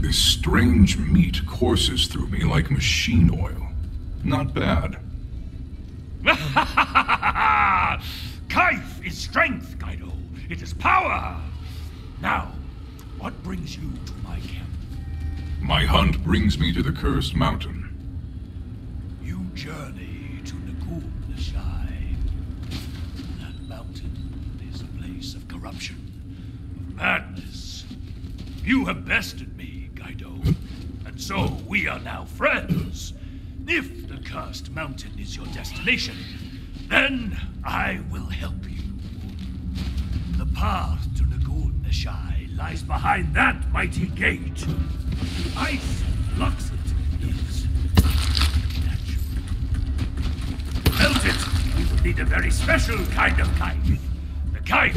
This strange meat courses through me like machine oil. Not bad. Kaif is strength, Kaido. It is power. Now, what brings you to my camp? My hunt brings me to the Cursed Mountain. You journey to Nagul Deshai. That mountain is a place of corruption, of madness. You have bested me, Kaido, and so we are now friends. If the Cursed Mountain is your destination, then I will help you. The path to Nagul Deshai lies behind that mighty gate. Ice blocks it. Is natural. To melt it, we will need a very special kind of kite. The kite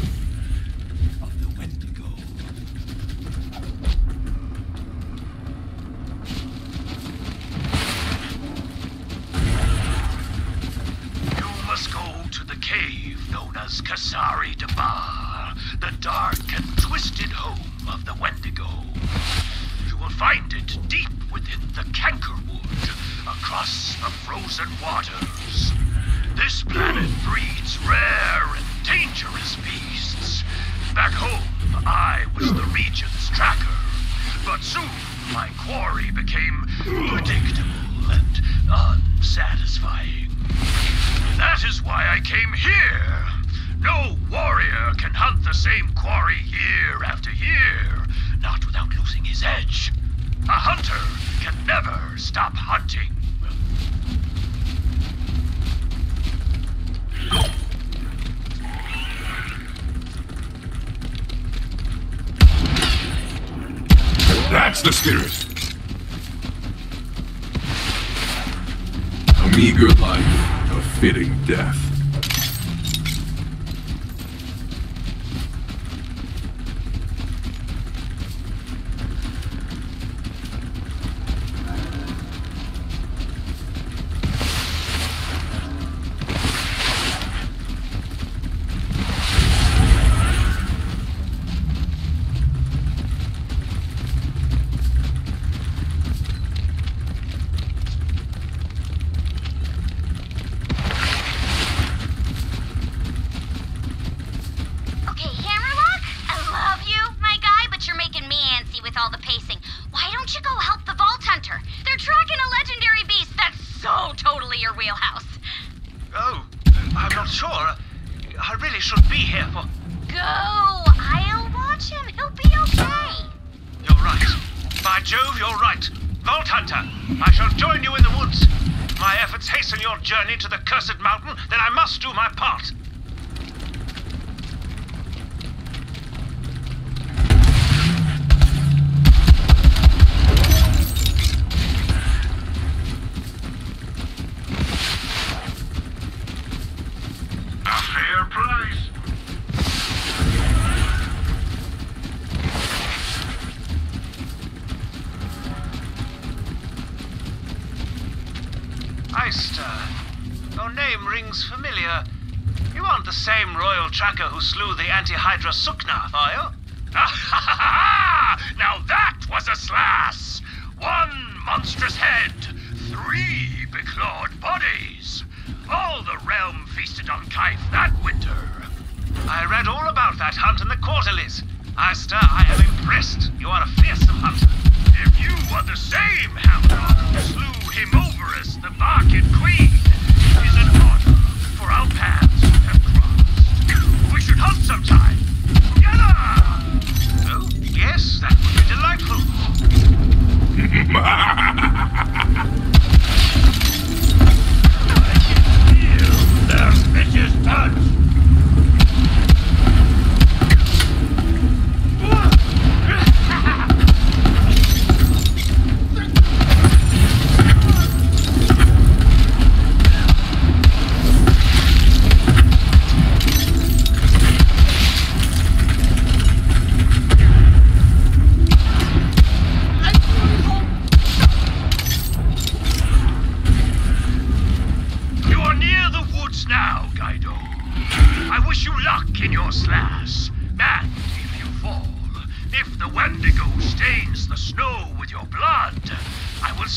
of the Wendigo. You must go to the cave known as Kasari Dabar, the dark and twisted home of the Wendigo. Find it deep within the Cankerwood, across the frozen waters. This planet breeds rare and dangerous beasts. Back home, I was the region's tracker, but soon my quarry became predictable and unsatisfying. That is why I came here. No warrior can hunt the same quarry year after year, not without losing his edge. A hunter can never stop hunting. That's the spirit. A meager life, a fitting death.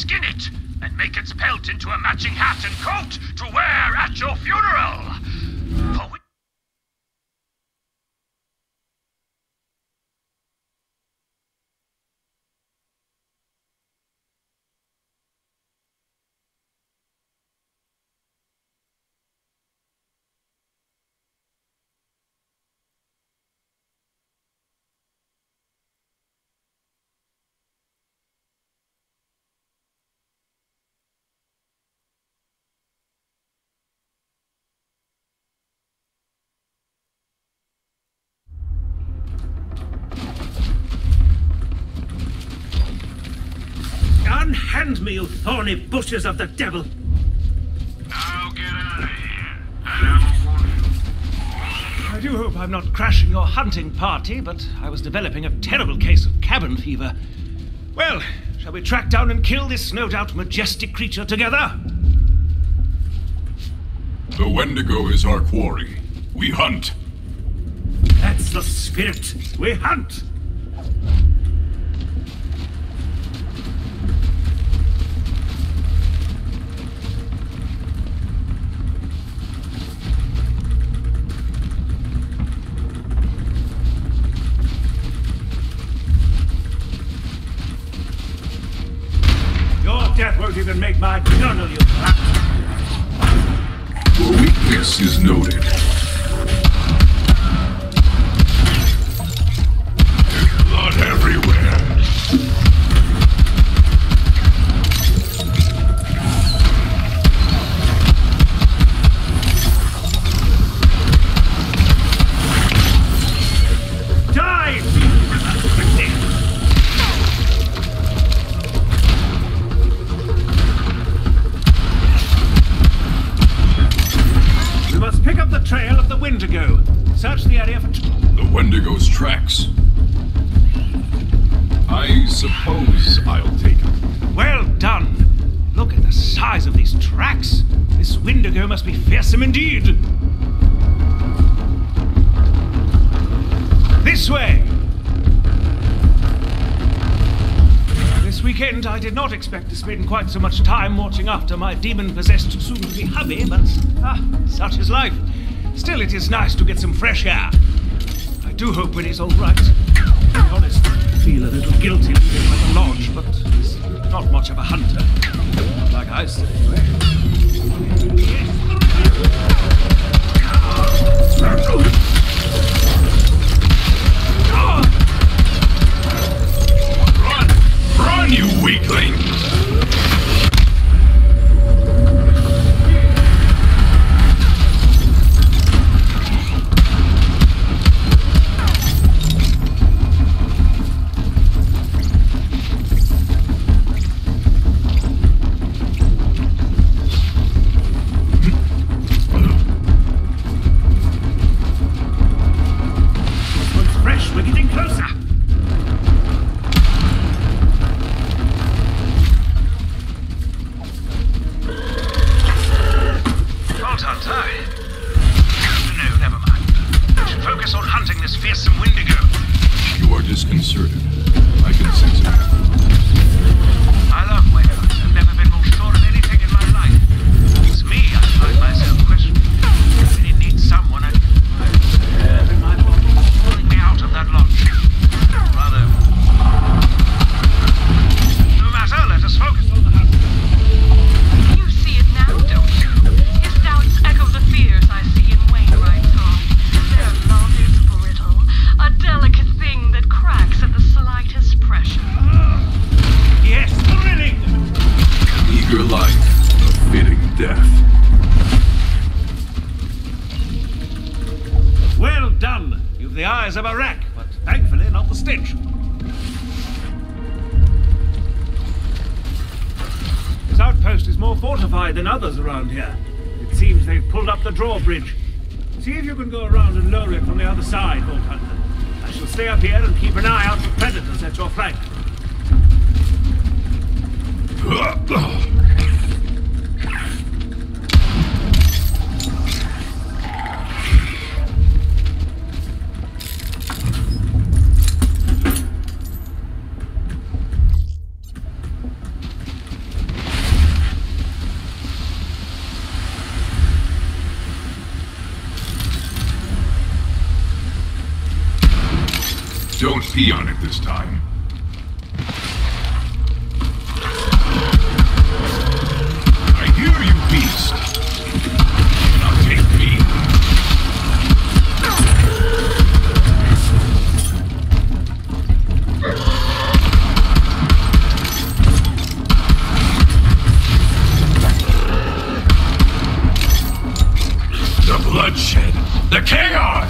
skin it and make its pelt into a matching hat and coat to wear at your funeral. For unhand me, you thorny bushes of the devil! Now get out of here, and I do hope I'm not crashing your hunting party, but I was developing a terrible case of cabin fever. Well, shall we track down and kill this no doubt majestic creature together? The Wendigo is our quarry. We hunt. That's the spirit. We hunt! Death won't even make my journal, you brat. Your weakness is noted. There's blood everywhere. Wendigo. Search the area for the Wendigo's tracks. I suppose I'll take it. Well done. Look at the size of these tracks. This Wendigo must be fearsome indeed. This way. This weekend I did not expect to spend quite so much time watching after my demon-possessed soon-to-be hubby, but such is life. Still, it is nice to get some fresh air. I do hope when he's all right. To be honest, I feel a little guilty living by the lodge, but he's not much of a hunter. Not like I said, anyway. Run, you weakling! Drawbridge. See if you can go around and lower it from the other side, old hunter. I shall stay up here and keep an eye out for predators at your flank. no C on it this time. I hear you, beast. Now take me. The bloodshed, the chaos.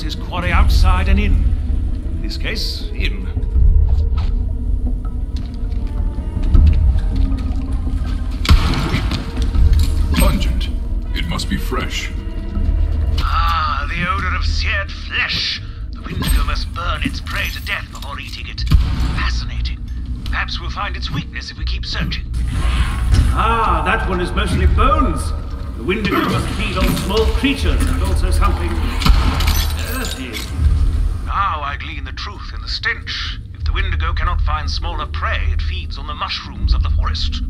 His quarry outside and in. In this case, him. be fresh. Ah, the odor of seared flesh. The Wendigo must burn its prey to death before eating it. Fascinating. Perhaps we'll find its weakness if we keep searching. Ah, that one is mostly bones. The Wendigo must feed on small creatures and also something dirty. Now I glean the truth in the stench. If the Wendigo cannot find smaller prey, it feeds on the mushrooms of the forest.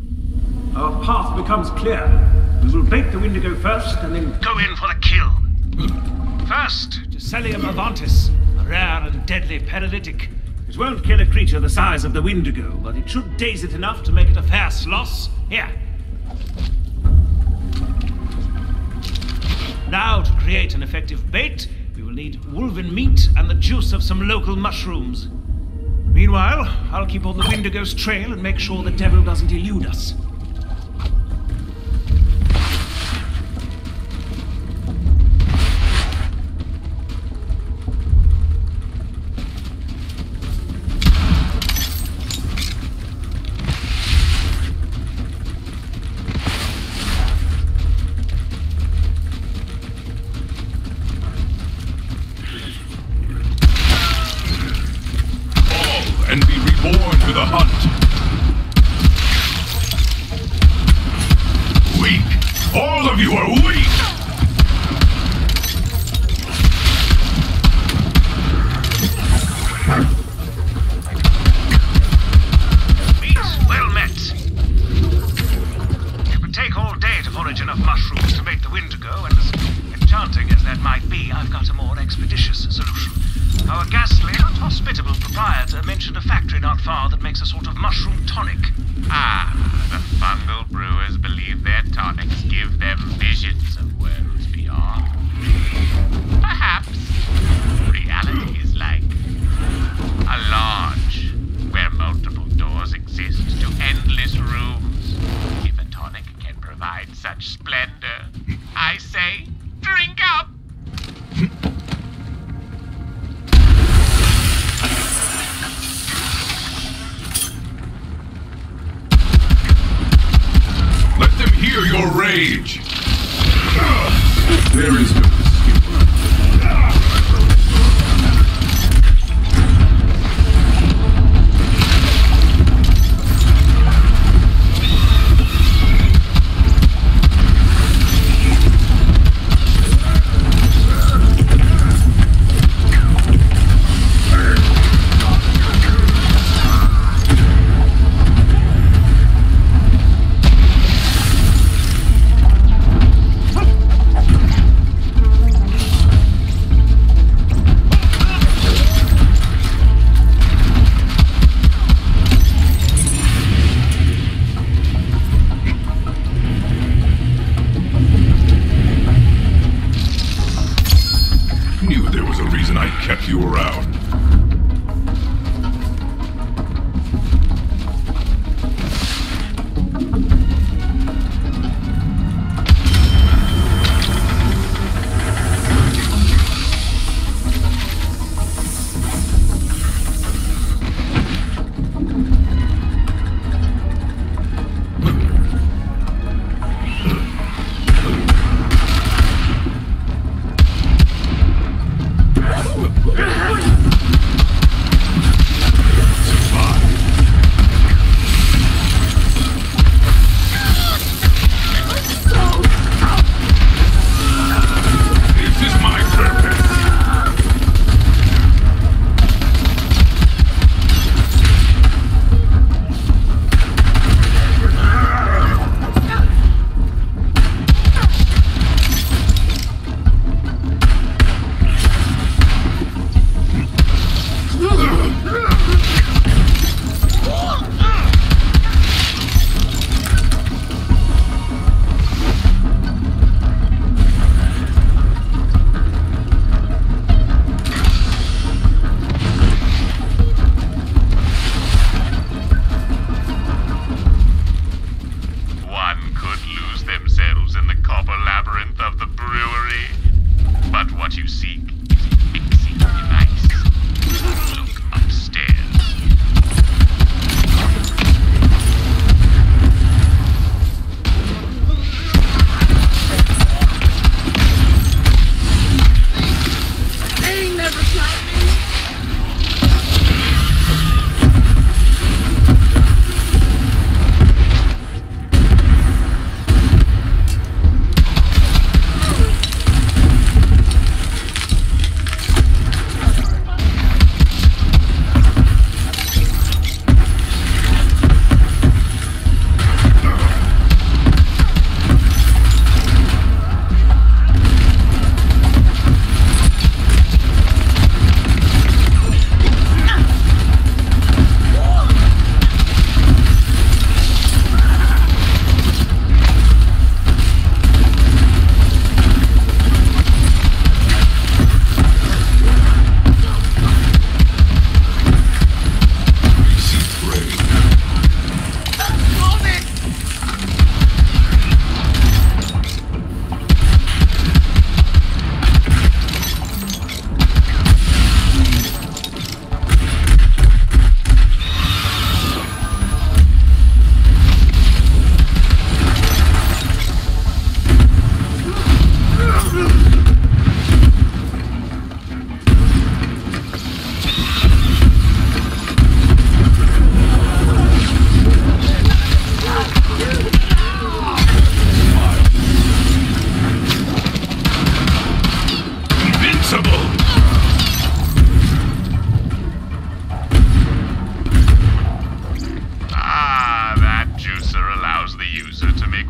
Our path becomes clear. We will bait the Wendigo first and then go in for the kill. First, Gisellium Avantis, a rare and deadly paralytic. It won't kill a creature the size of the Wendigo, but it should daze it enough to make it a fair loss. Here. Now, to create an effective bait, we will need wolven meat and the juice of some local mushrooms. Meanwhile, I'll keep on the Wendigo's trail and make sure the devil doesn't elude us.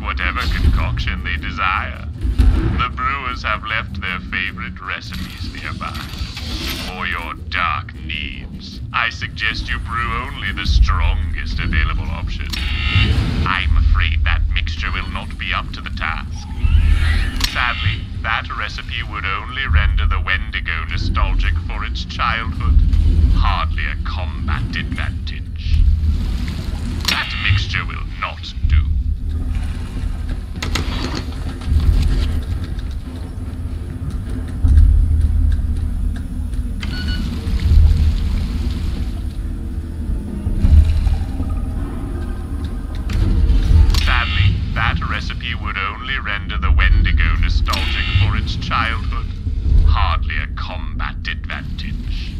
whatever concoction they desire. The brewers have left their favorite recipes nearby. For your dark needs, I suggest you brew only the strongest available option. I'm afraid that mixture will not be up to the task. Sadly, that recipe would only render the Wendigo nostalgic for its childhood. Hardly a combat advantage. That mixture will not do. Sadly, that recipe would only render the Wendigo nostalgic for its childhood. Hardly a combat advantage.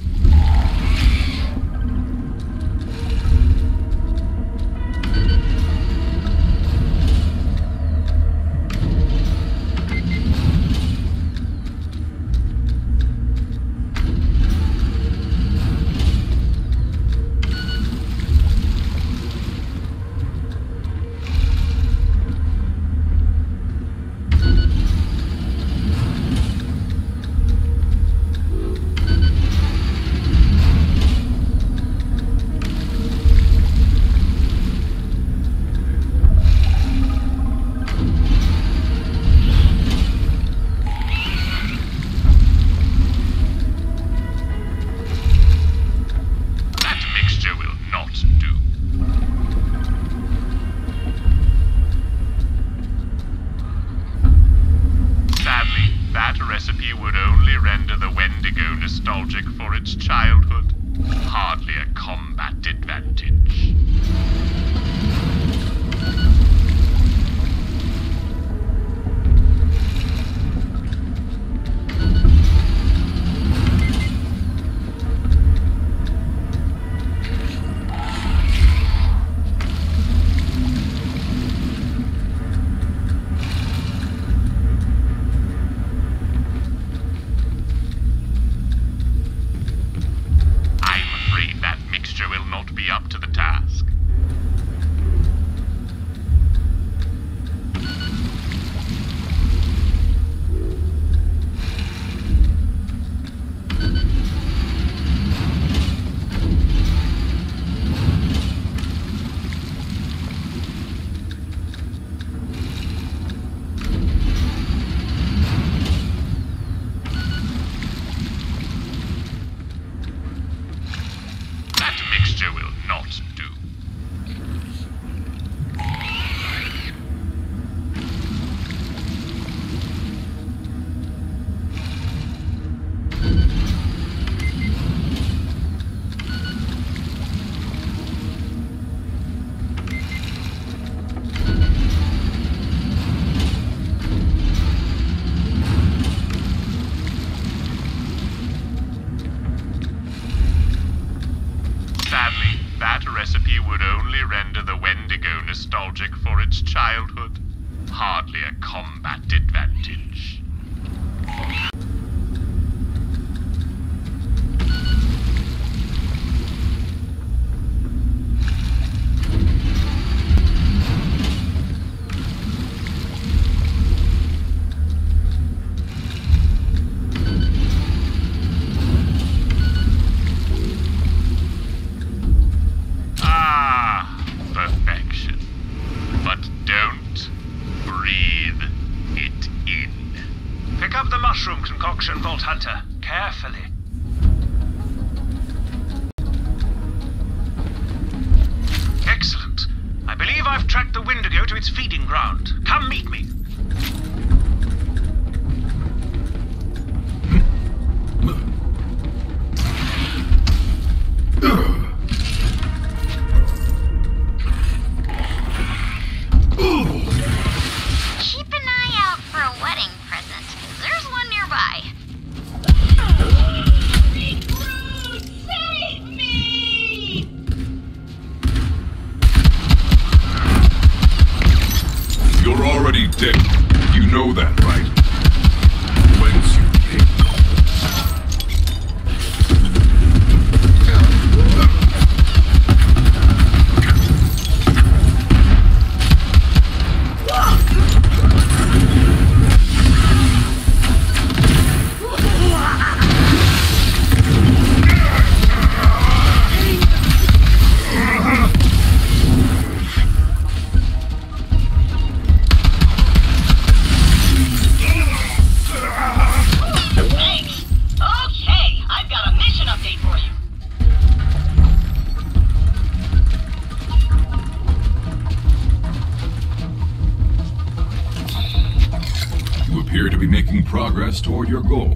appear to be making progress toward your goal.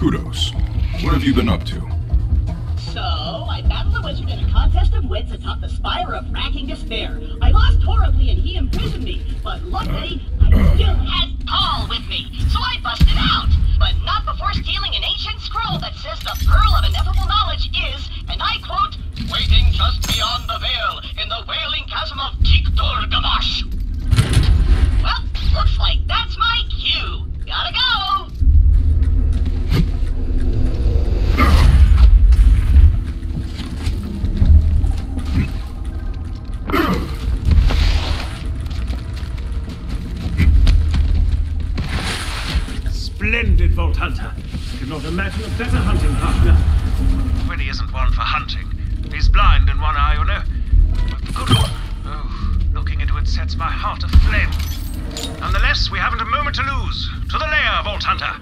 Kudos. What have you been up to? So, I battled a wizard in a contest of wits atop the spire of racking despair. I lost horribly and he imprisoned me, but luckily, I still had Paul with me, so I busted out. But not before stealing an ancient scroll that says the pearl of ineffable knowledge is, and I quote, waiting just beyond the veil, in the wailing chasm of Tiktor Gamash. Well, looks like that's my cue. Gotta go! Splendid, Vault Hunter. I could not imagine a better hunting partner. When he isn't one for hunting, he's blind in one eye, you know. Good Lord. Oh, looking into it sets my heart aflame. Nonetheless, we haven't a moment to lose. To the lair, Vault Hunter.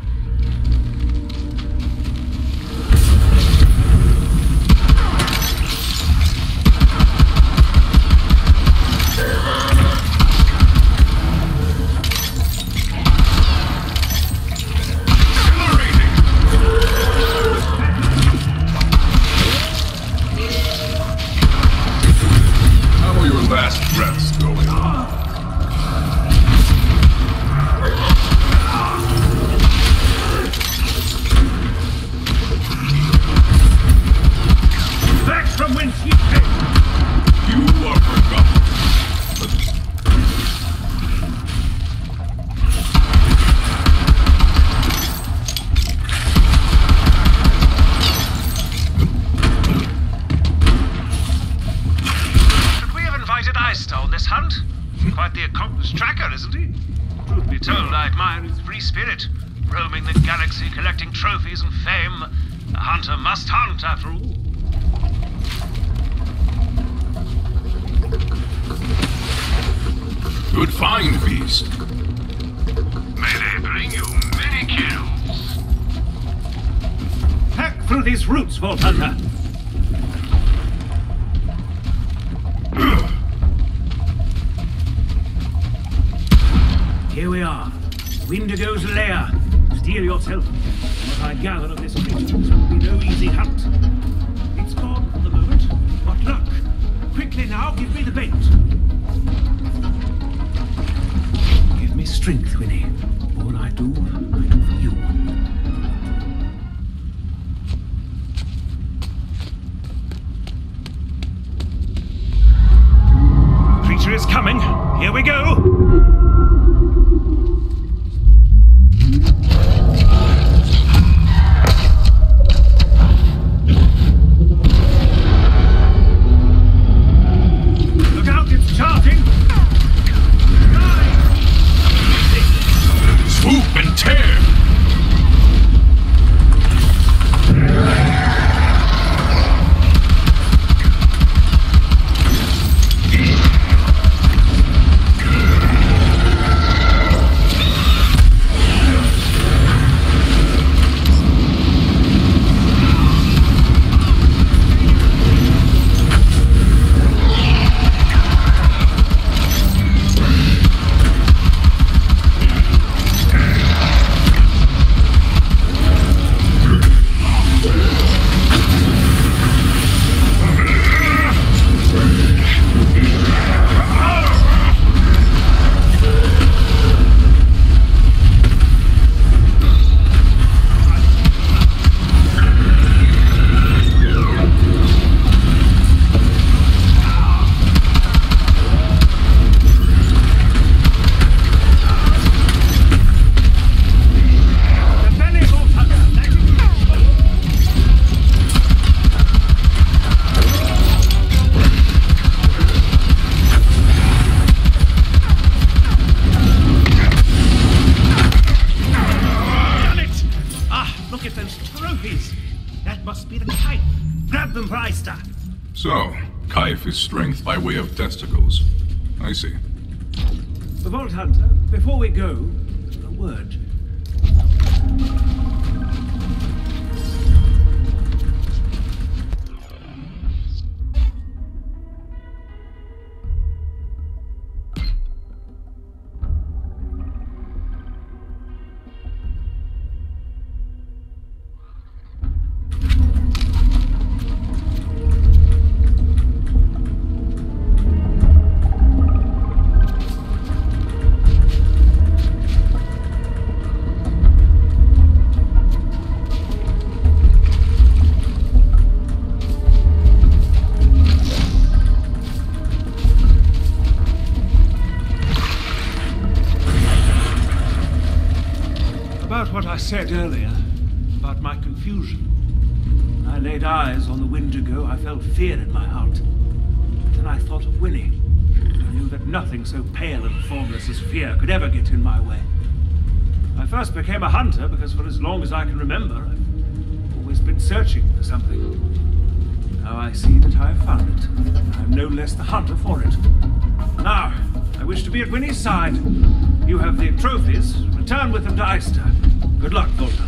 Strength by way of testicles. I see. The Vault Hunter, before we go, a word. what I said earlier about my confusion. When I laid eyes on the Wendigo, I felt fear in my heart. But then I thought of Winnie. I knew that nothing so pale and formless as fear could ever get in my way. I first became a hunter because for as long as I can remember, I've always been searching for something. Now I see that I've found it. I'm no less the hunter for it. Now, I wish to be at Winnie's side. You have the trophies. Return with them to Alistair. Good luck, Volta.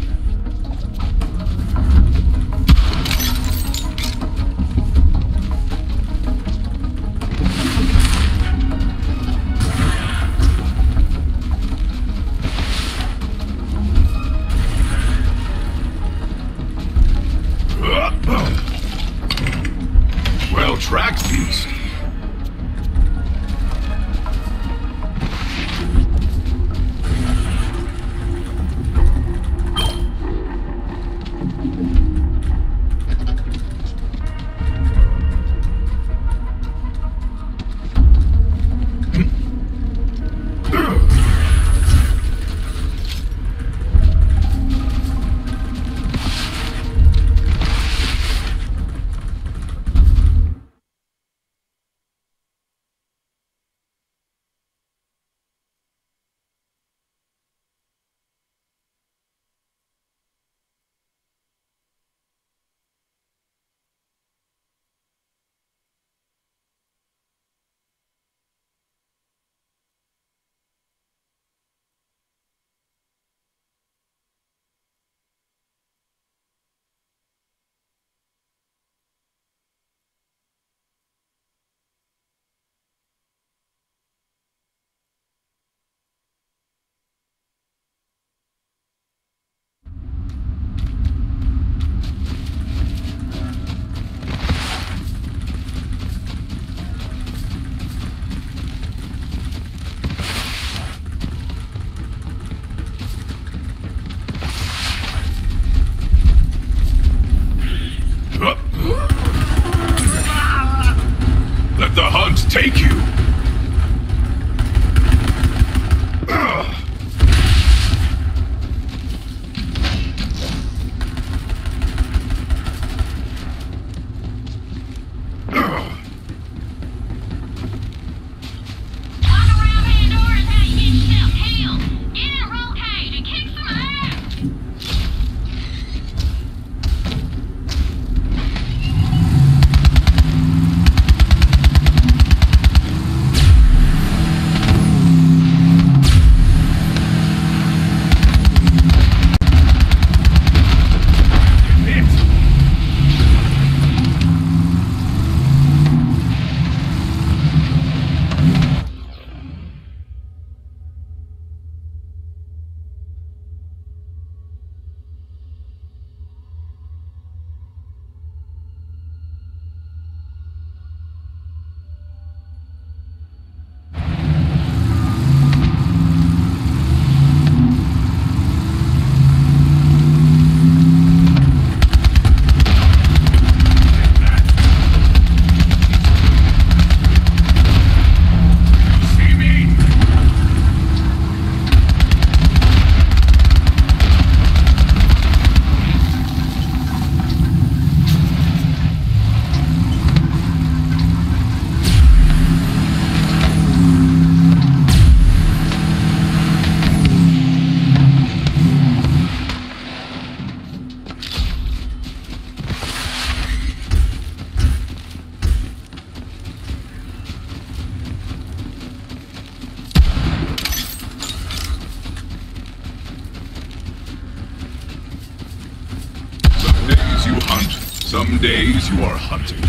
Days you are hunted.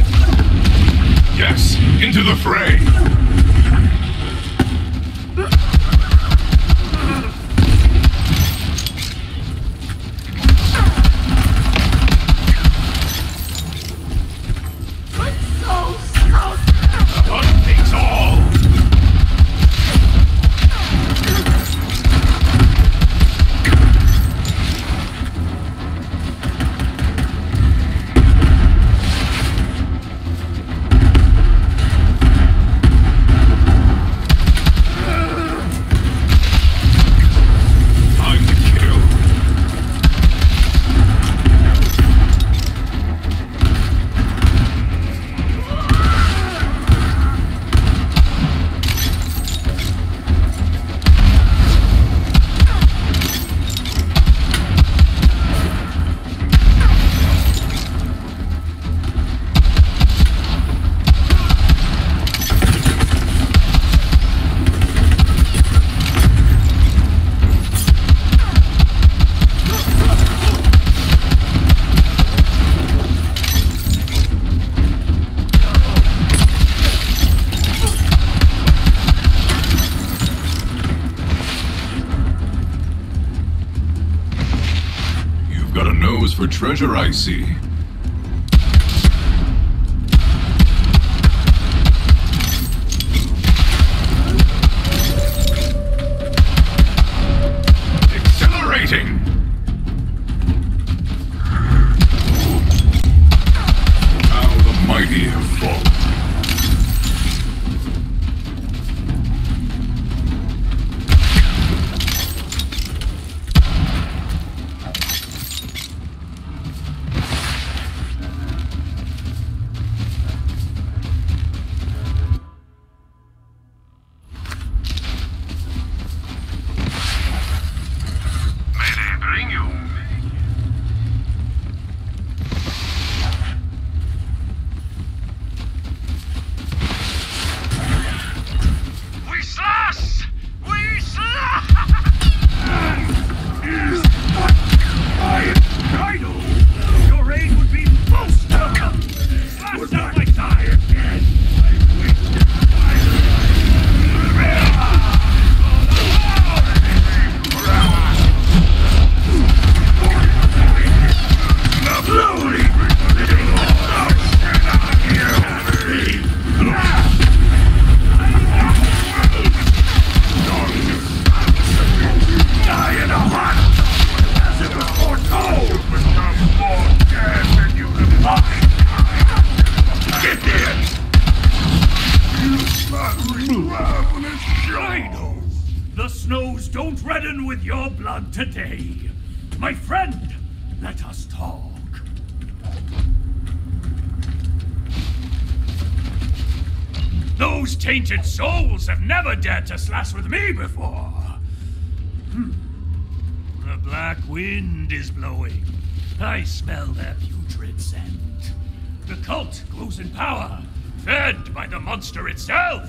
Yes, into the fray! hunters for treasure, I see. Tainted souls have never dared to slash with me before. The black wind is blowing. I smell their putrid scent. The cult grows in power, fed by the monster itself.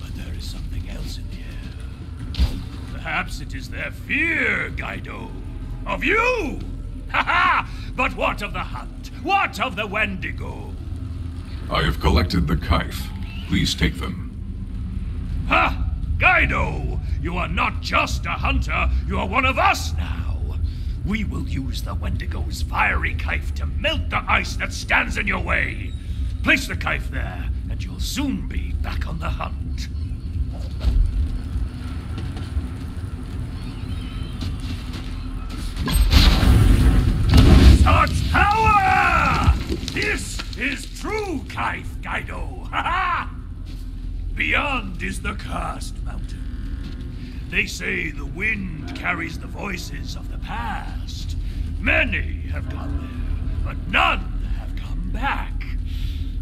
But there is something else in the air. Perhaps it is their fear, Guido. Of you! Ha ha! But what of the hunt? What of the Wendigo? I have collected the kyphe. Please take them. Ha! Guido! You are not just a hunter, you are one of us now! We will use the Wendigo's fiery kyphe to melt the ice that stands in your way! Place the kyphe there, and you'll soon be back on the hunt. Such power! This is true kyphe, Guido! Ha ha! Beyond is the cursed mountain. They say the wind carries the voices of the past. Many have gone there, but none have come back.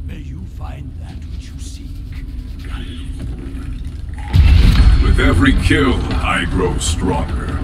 May you find that which you seek. With every kill, I grow stronger.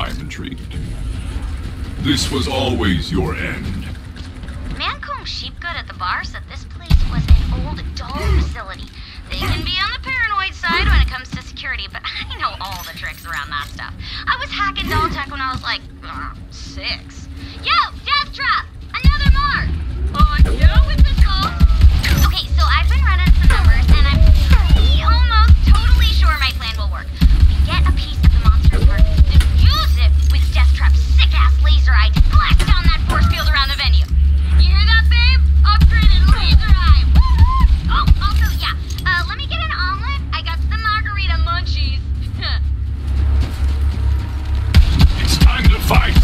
I'm intrigued. This was always your end. Mancomb Sheepgood at the bar said this place was an old doll facility. They can be on the paranoid side when it comes to security, but I know all the tricks around that stuff. I was hacking doll tech when I was like, 6. Yo, Death Trap! Another mark! Oh, no, it's a skull! Okay, so I've been running some numbers, and I'm pretty almost totally sure my plan will work. We get a piece of the monster's heart, then use it with Death Trap's sick-ass laser eye to blast down that force field around the venue. You hear that, babe? Upgraded laser eye! Woo-hoo! Oh, also, yeah, let me get an omelet. I got some margarita munchies. It's time to fight!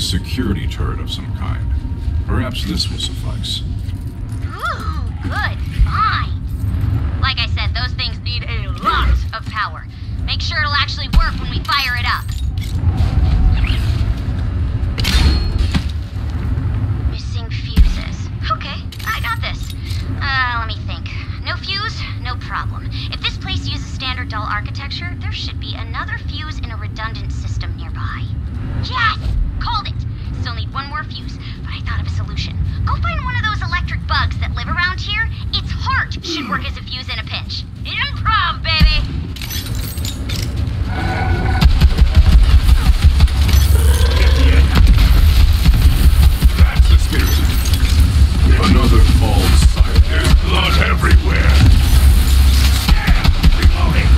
Security turret of some kind. Perhaps this will suffice. Ooh, good find. Like I said, those things need a lot of power. Make sure it'll actually work when we fire it up. Missing fuses. Okay, I got this. Let me think. No fuse, no problem. If this place uses standard doll architecture, there should be another fuse in a redundant system nearby. Yes! Called it. Still need one more fuse, but I thought of a solution. Go find one of those electric bugs that live around here. Its heart should work as a fuse in a pinch. Improv, baby! Another false sight. There's blood everywhere. Yeah, reloading.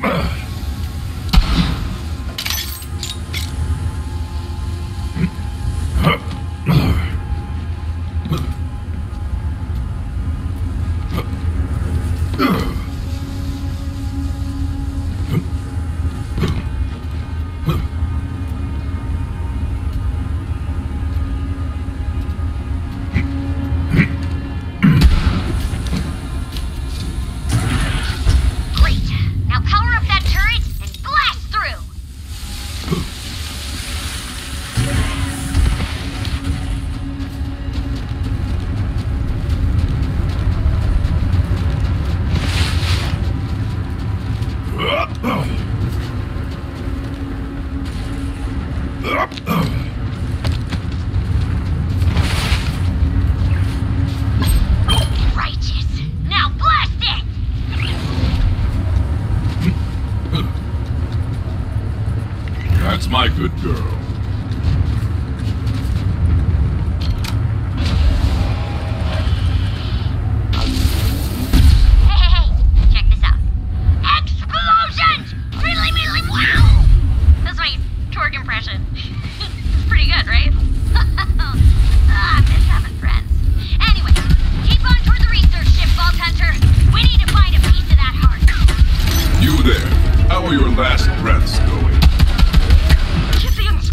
There. How are your last breaths going? Gythian's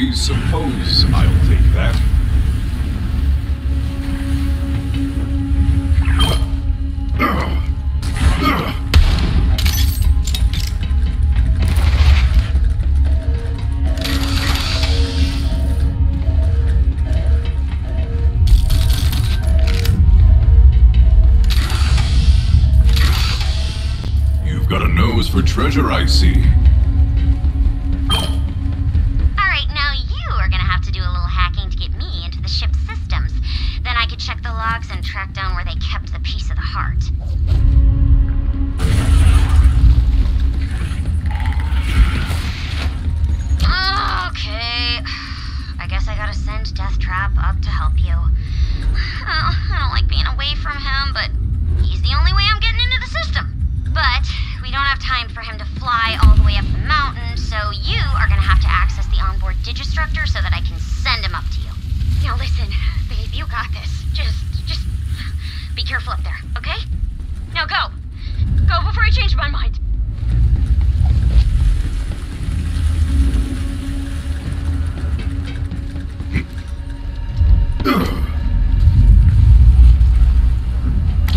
I suppose I'll take that. For treasure, I see. Alright, now you are gonna have to do a little hacking to get me into the ship's systems. Then I could check the logs and track down where they kept the piece of the heart. Okay. I guess I gotta send Death Trap up to help you. I don't like being away from him, but he's the only way I'm getting into the system. But we don't have time for him to fly all the way up the mountain, so you are gonna have to access the onboard digistructor so that I can send him up to you. Now listen, babe, you got this. Just be careful up there, okay? Now go. Go before I change my mind.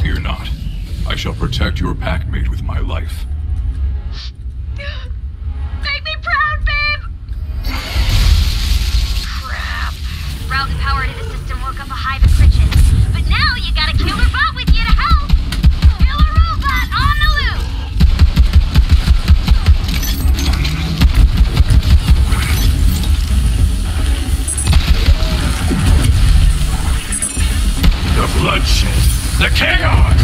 Fear not. I shall protect your packmate with my life. Make me proud, babe! Crap. Routing power to the system woke up a hive of Critchens. But now you got a killer bot with you to help! Killer robot on the loop! The bloodshed! The chaos!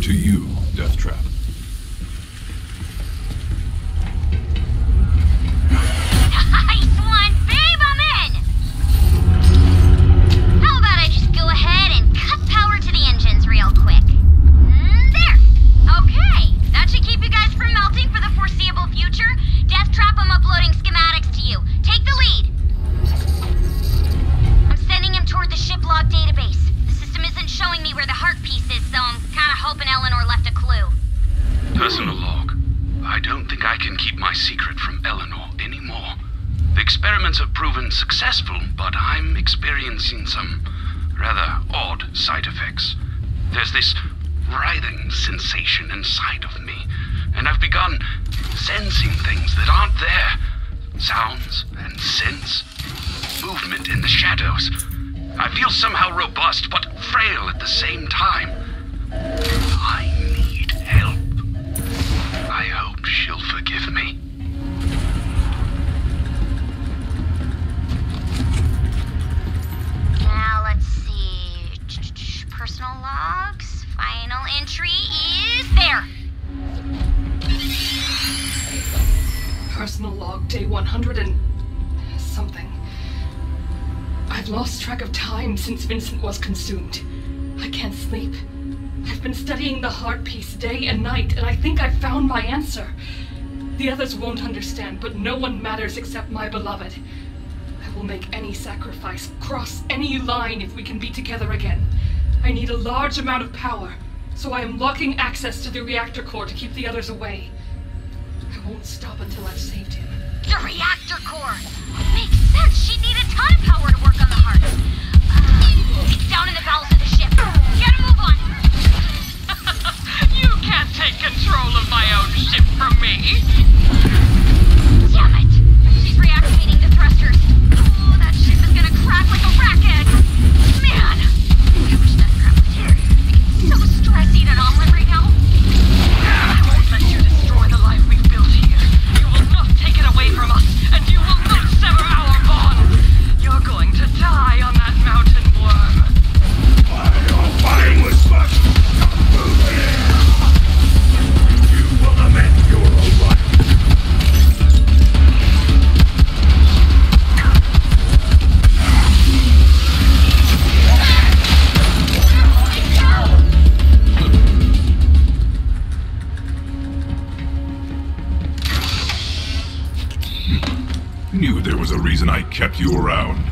To you, Death Trap. Nice one, babe! I'm in! How about I been seeing some rather odd side effects. There's this writhing sensation inside of me, and I've begun sensing things that aren't there. Sounds and scents, movement in the shadows. I feel somehow robust, but frail at the same time. I need help. I hope she'll forgive me. Now let's see. Personal logs. Final entry is there. Personal log day 100 and something. I've lost track of time since Vincent was consumed. I can't sleep. I've been studying the heart piece day and night, and I think I've found my answer. The others won't understand, but no one matters except my beloved. I will make any sacrifice, cross any line if we can be together again. I need a large amount of power, so I am locking access to the reactor core to keep the others away. I won't stop until I've saved him. The reactor core! Makes sense! She needed time power to work on the heart! It's down in the bowels of the ship! Get a move on! You can't take control of my own ship from me! Damn it! She's reactivating the thrusters! Oh, that ship is gonna crack like a racket! Man! I wish that crap was here. It's so stressed eating an omelet right now! I won't let you destroy the life we've built here! You will not take it away from us! And you will not sever our bond! You're going to die on that mountain worm! You will lament your own life. Knew there was a reason I kept you around.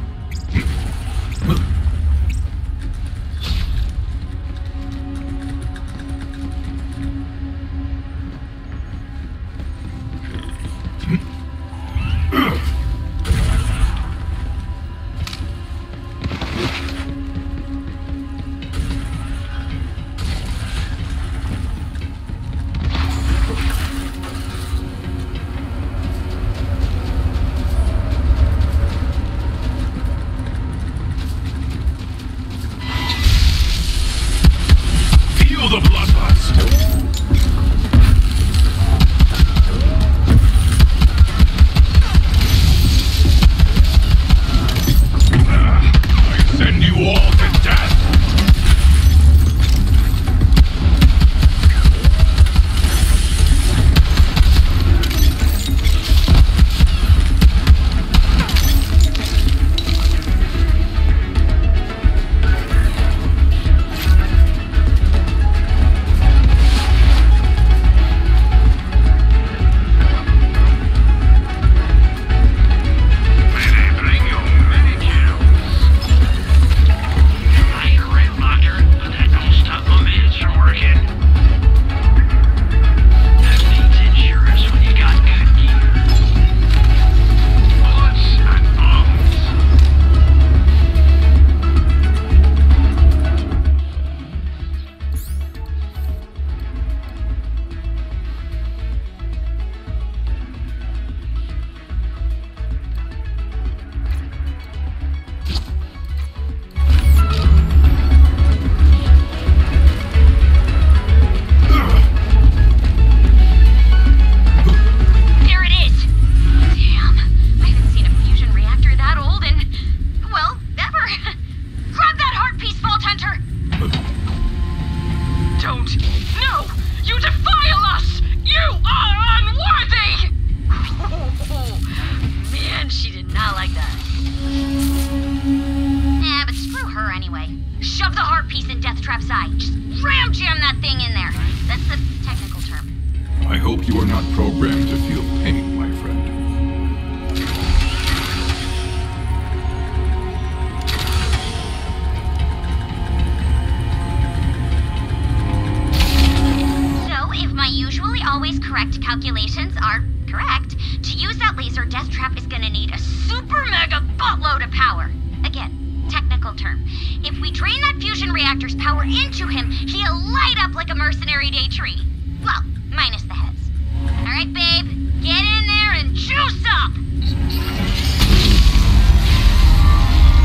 Death Trap is gonna need a super mega buttload of power. Again, technically technical term. If we drain that fusion reactor's power into him, he'll light up like a mercenary day tree. Well, minus the heads. All right, babe, get in there and juice up!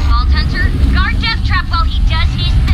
Vault Hunter, guard Death Trap while he does his thing.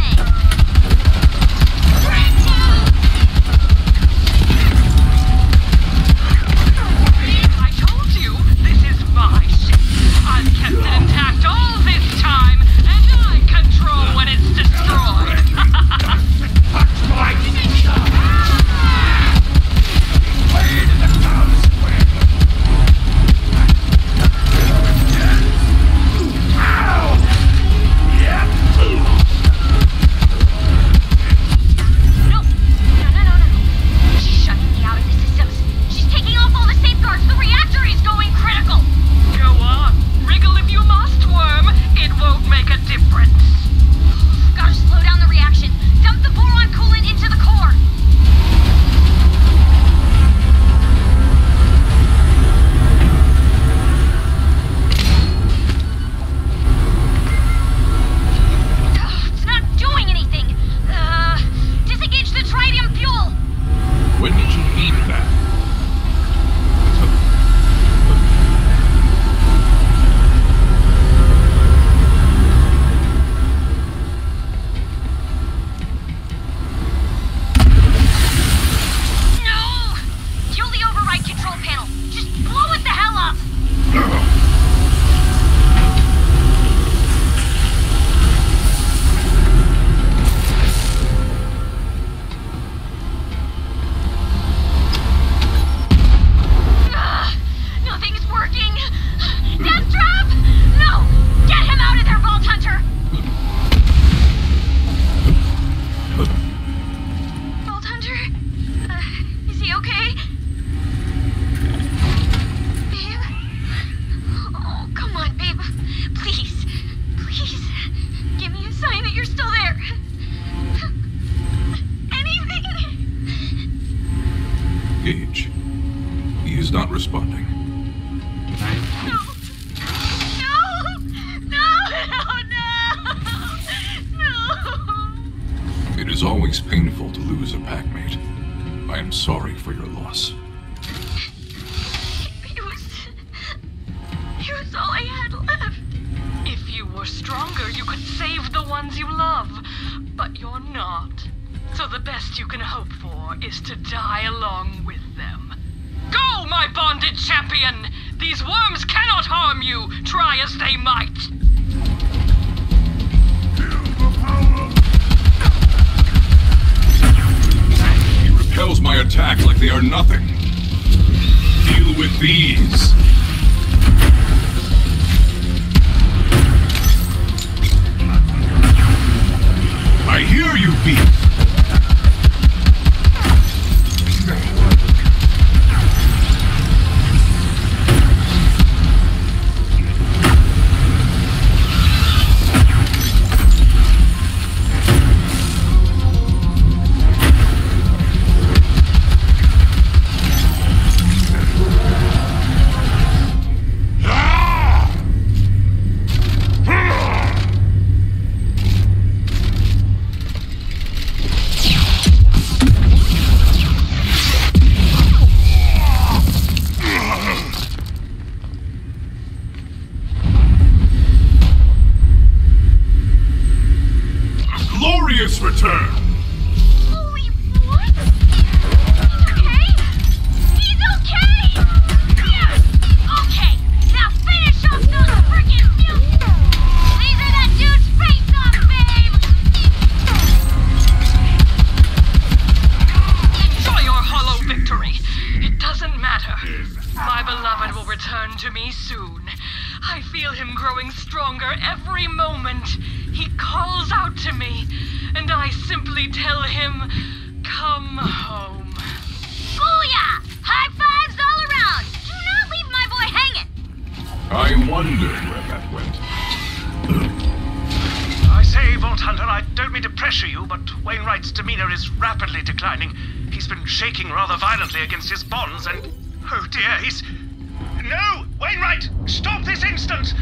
Stop this instant!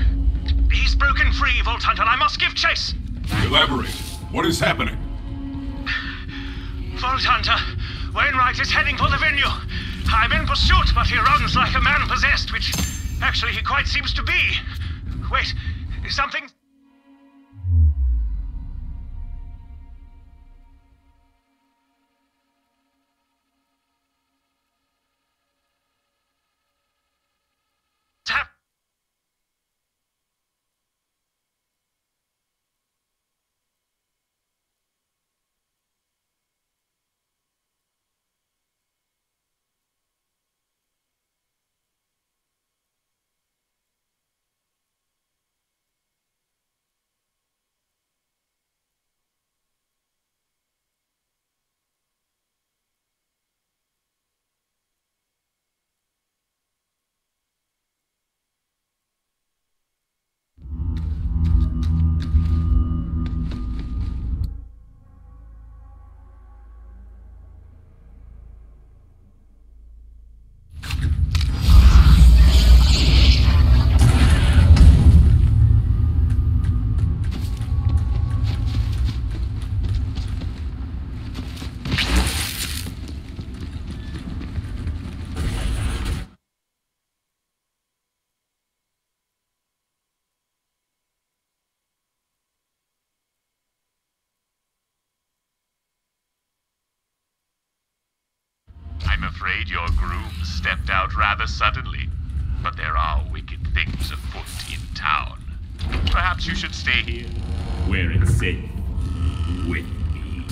He's broken free, Vault Hunter. I must give chase. Elaborate. What is happening? Vault Hunter, Wainwright is heading for the venue. I'm in pursuit, but he runs like a man possessed, which actually he quite seems to be. Wait, is something... I'm afraid your groom stepped out rather suddenly, but there are wicked things afoot in town. Perhaps you should stay here, where it's safe, with me.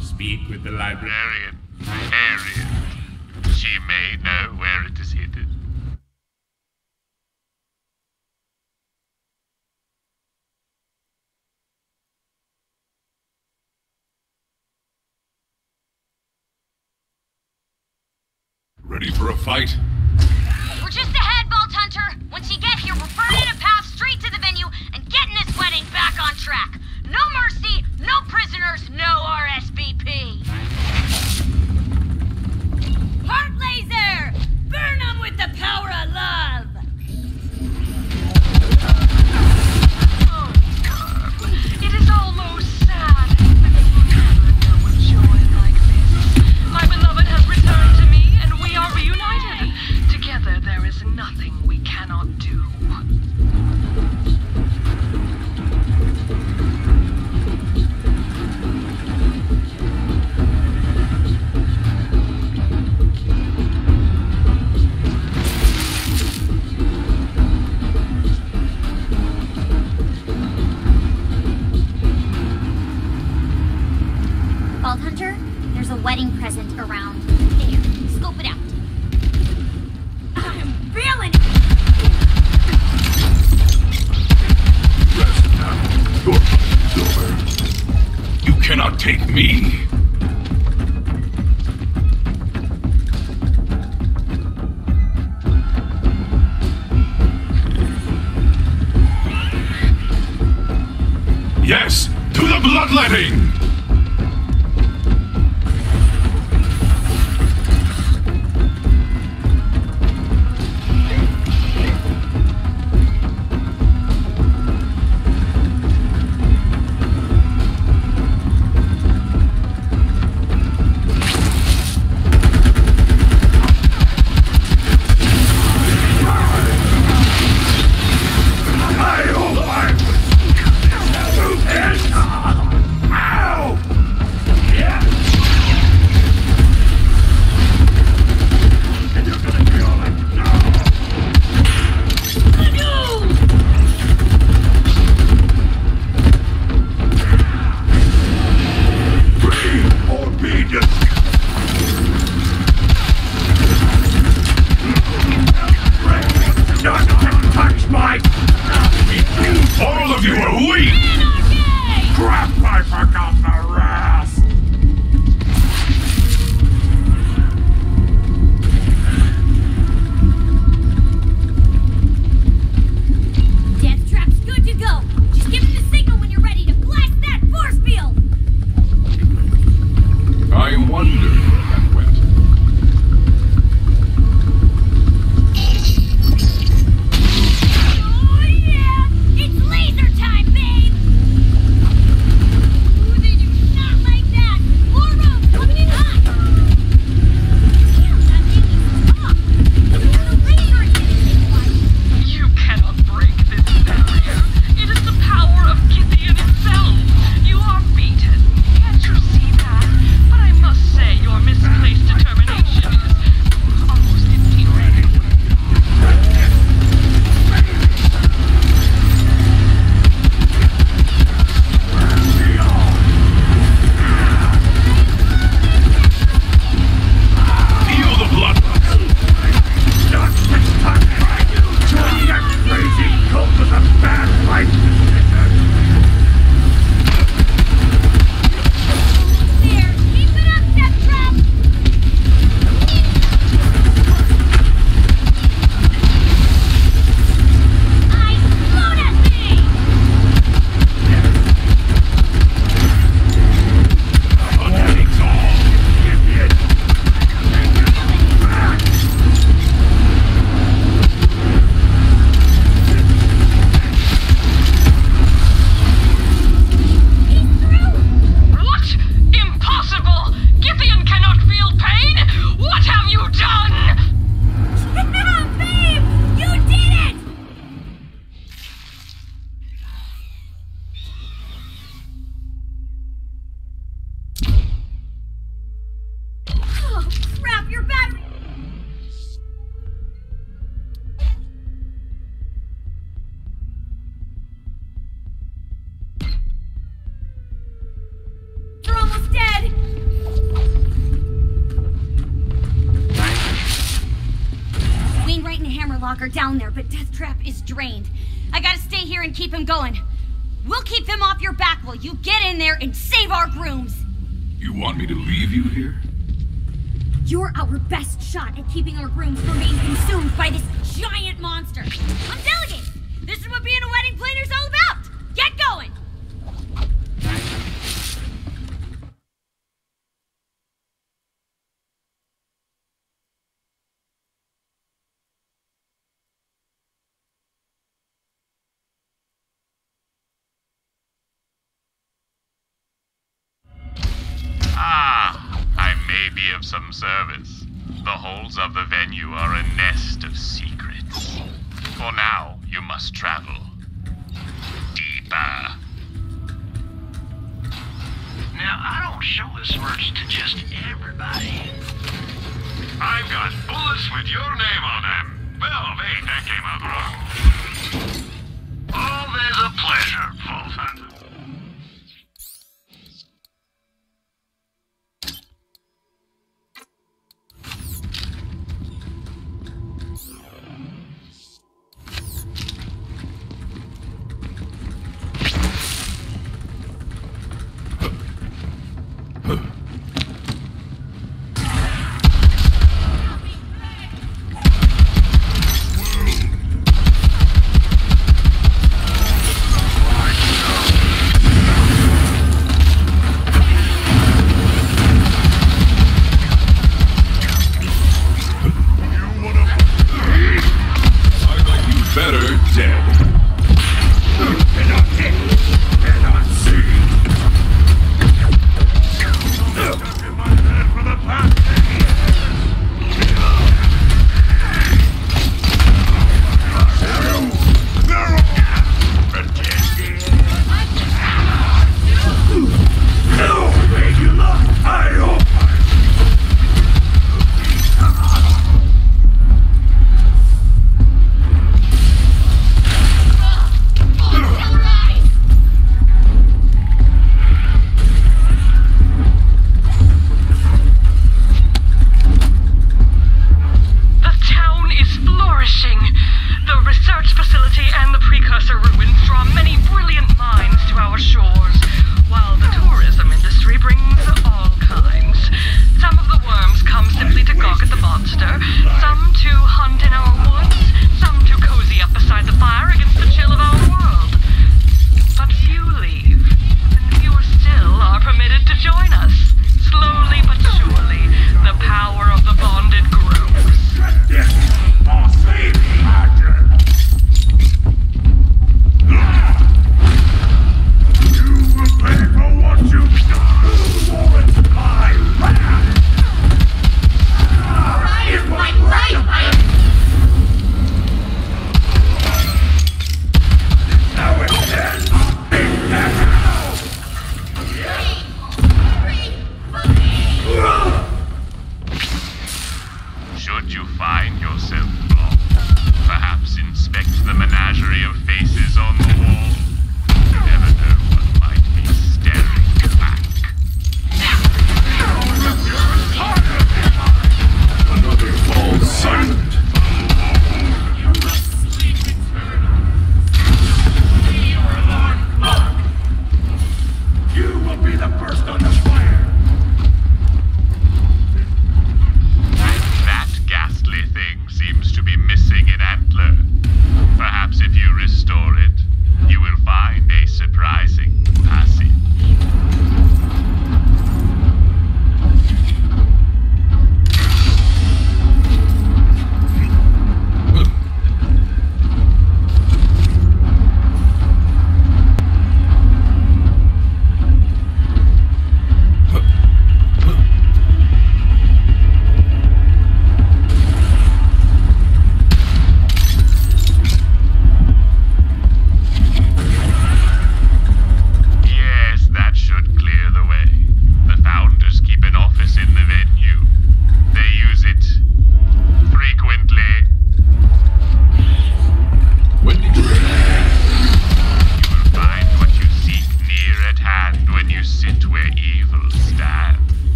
Speak with the librarian. Arian. She may know where it is hidden. Ready for a fight? We're just ahead, Vault Hunter. Once you get here, we're burning a path straight to the venue and getting this wedding back on track. No mercy, no prisoners, no RSVP. Heart laser! Burn them with the power of love! Oh, God. It is almost sad. I will never know a joy like this. My beloved has returned to me, and we are reunited. Together, there is nothing we cannot do. There's a wedding present around there. Scope it out. I'm feeling it! Rest now. Your fight is over. You cannot take me! Yes! To the bloodletting! Down there, but Death Trap is drained. I gotta stay here and keep him going. We'll keep them off your back while you get in there and save our grooms. You want me to leave you here? You're our best shot at keeping our grooms from being consumed by this giant monster. I'm telling you, this is what being a wedding planner's all about. Get going! Of some service. The halls of the venue are a nest of secrets. For now, you must travel deeper. Now, I don't show this merch to just everybody. I've got bullets with your name on them. Well, wait, that came out wrong. Always a pleasure, Fulton.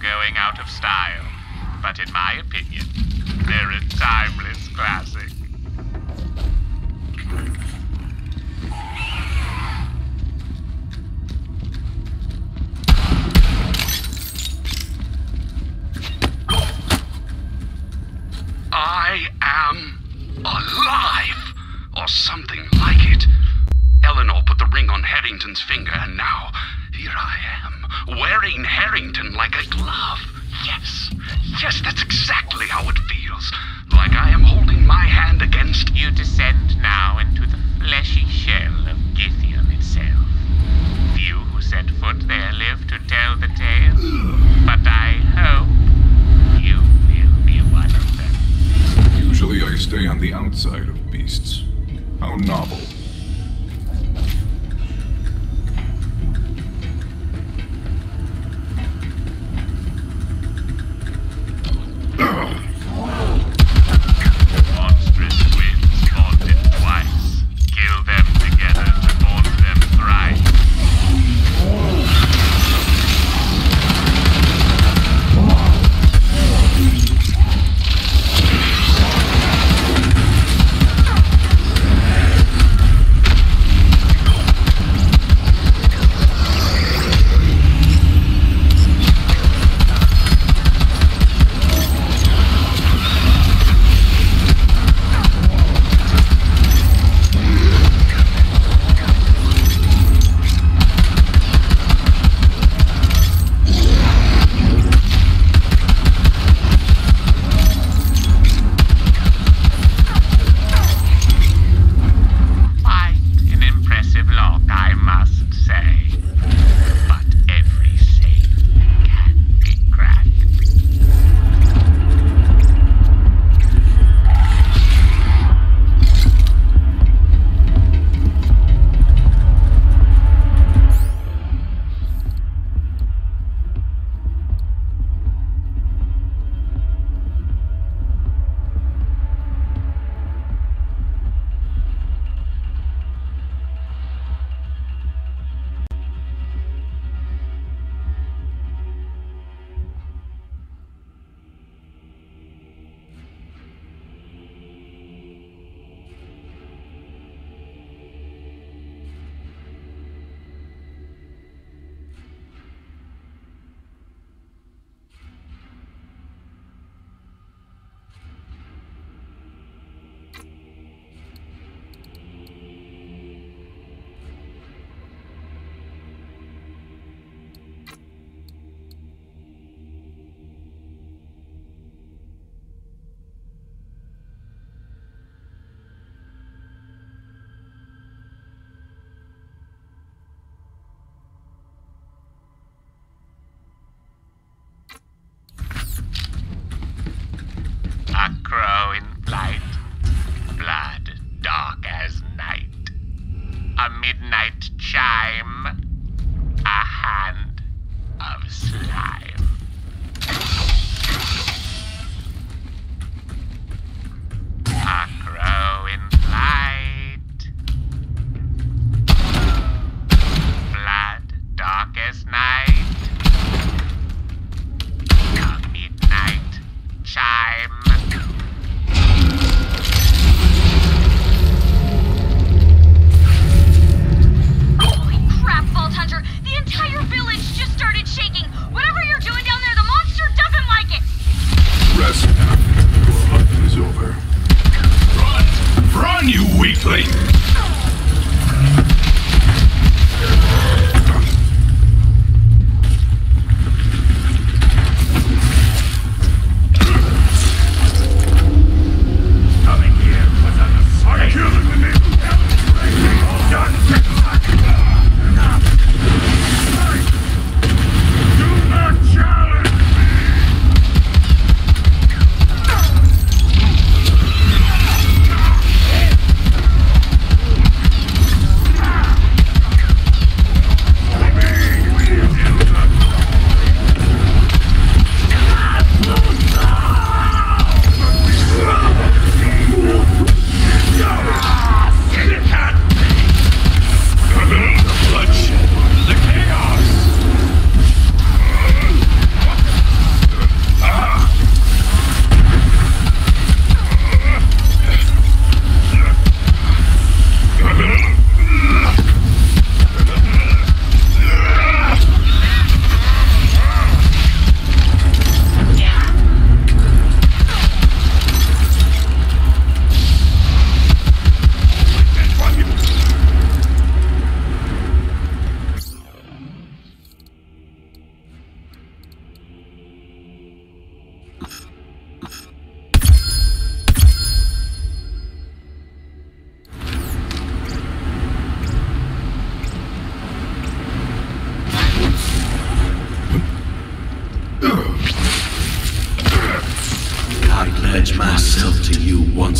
going out of style, but in my opinion, they're a timeless classic. I am alive, or something like it. Eleanor put the ring on Harrington's finger, and now here I am, wearing Harrington like a glove. Yes, yes, that's exactly how it feels. Like I am holding my hand against... You descend now into the fleshy shell of Gythian itself. Few who set foot there live to tell the tale, but I hope you will be one of them. Usually I stay on the outside of beasts. How novel.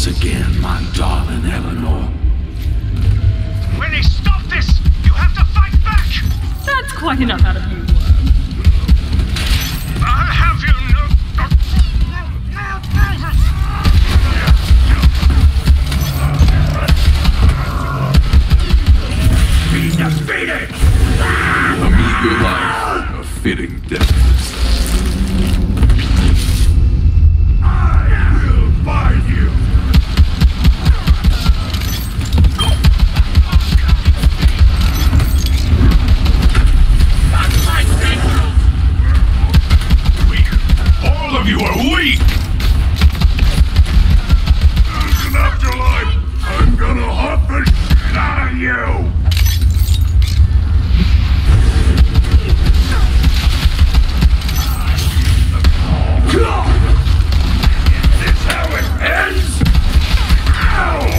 once again, my darling Eleanor. Willie, stop this! You have to fight back! That's quite enough out of you, Worm. I'll have you know... Beat us, beat it! A meager life, a fitting death. You are weak! I'll snap your life! I'm gonna hop the shit out of you! Is this how it ends? Ow!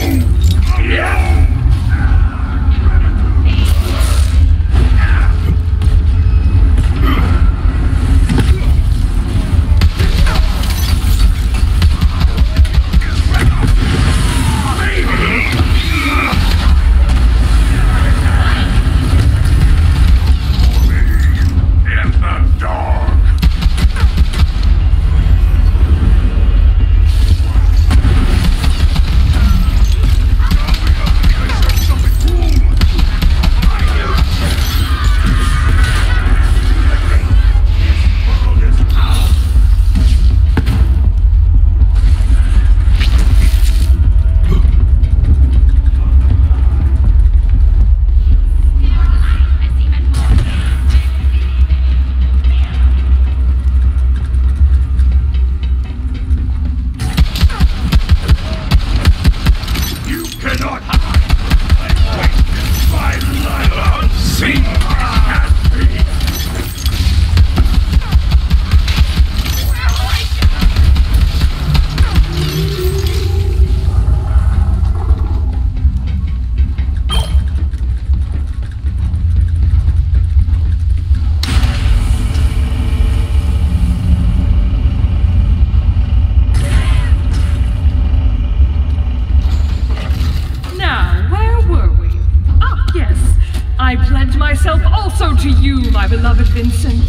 Vincent.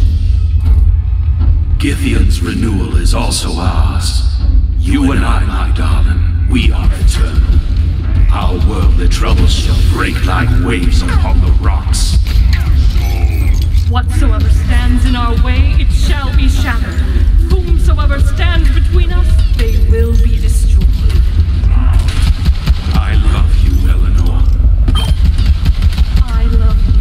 Gythian's renewal is also ours. You and I, my darling, we are eternal. Our worldly troubles shall break like waves upon the rocks. Whatsoever stands in our way, it shall be shattered. Whomsoever stands between us, they will be destroyed. I love you, Eleanor. I love you.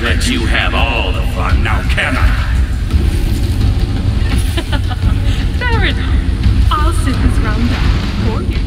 can't let you have all the fun now, can I? Fair enough. I'll sit this round down for you.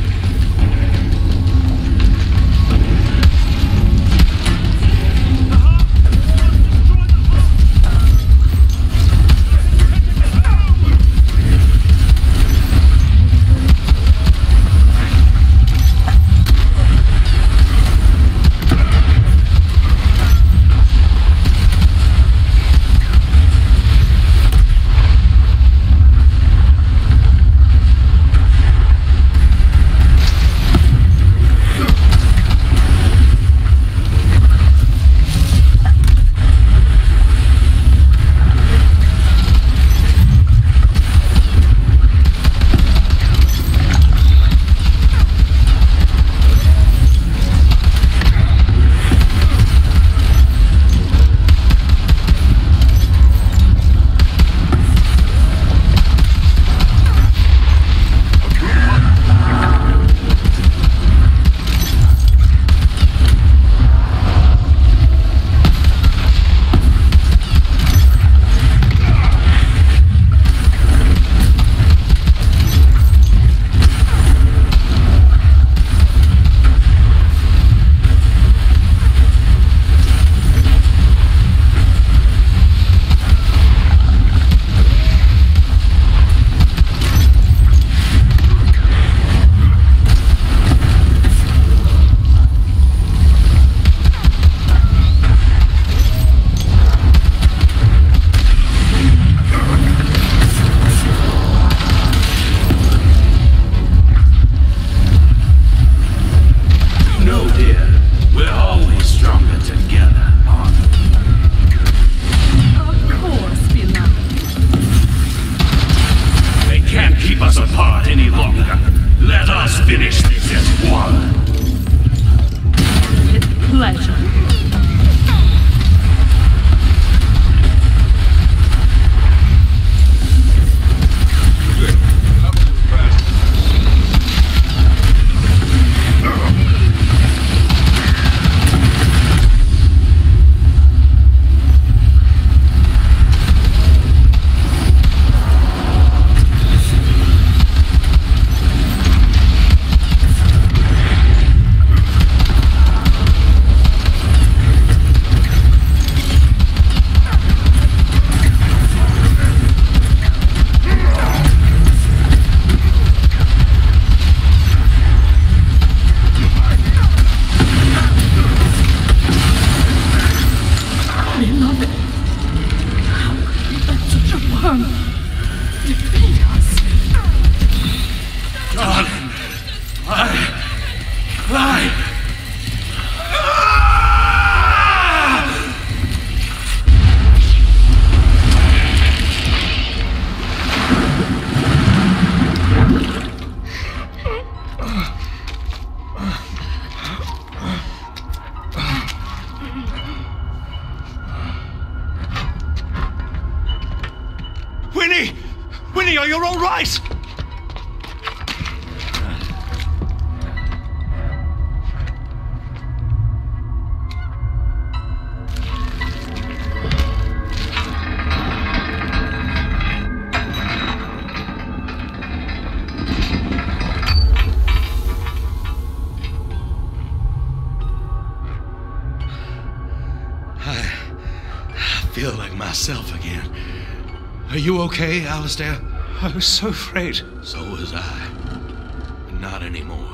You okay, Alistair? I was so afraid. So was I. Not anymore.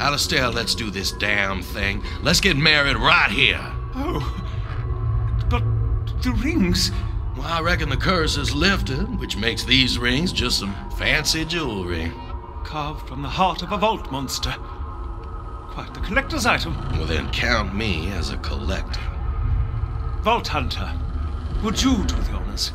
Alistair, let's do this damn thing. Let's get married right here. Oh, but the rings? Well, I reckon the curse is lifted, which makes these rings just some fancy jewelry. Carved from the heart of a vault monster. Quite the collector's item. Well, then count me as a collector. Vault Hunter, would you do the honors?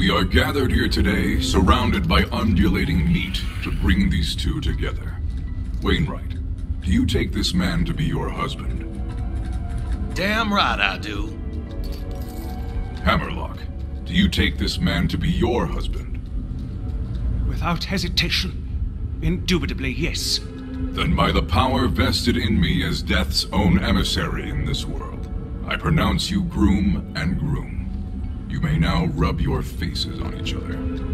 We are gathered here today, surrounded by undulating meat, to bring these two together. Wainwright, do you take this man to be your husband? Damn right I do. Hammerlock, do you take this man to be your husband? Without hesitation, indubitably, yes. Then by the power vested in me as Death's own emissary in this world, I pronounce you groom and groom. You may now rub your faces on each other.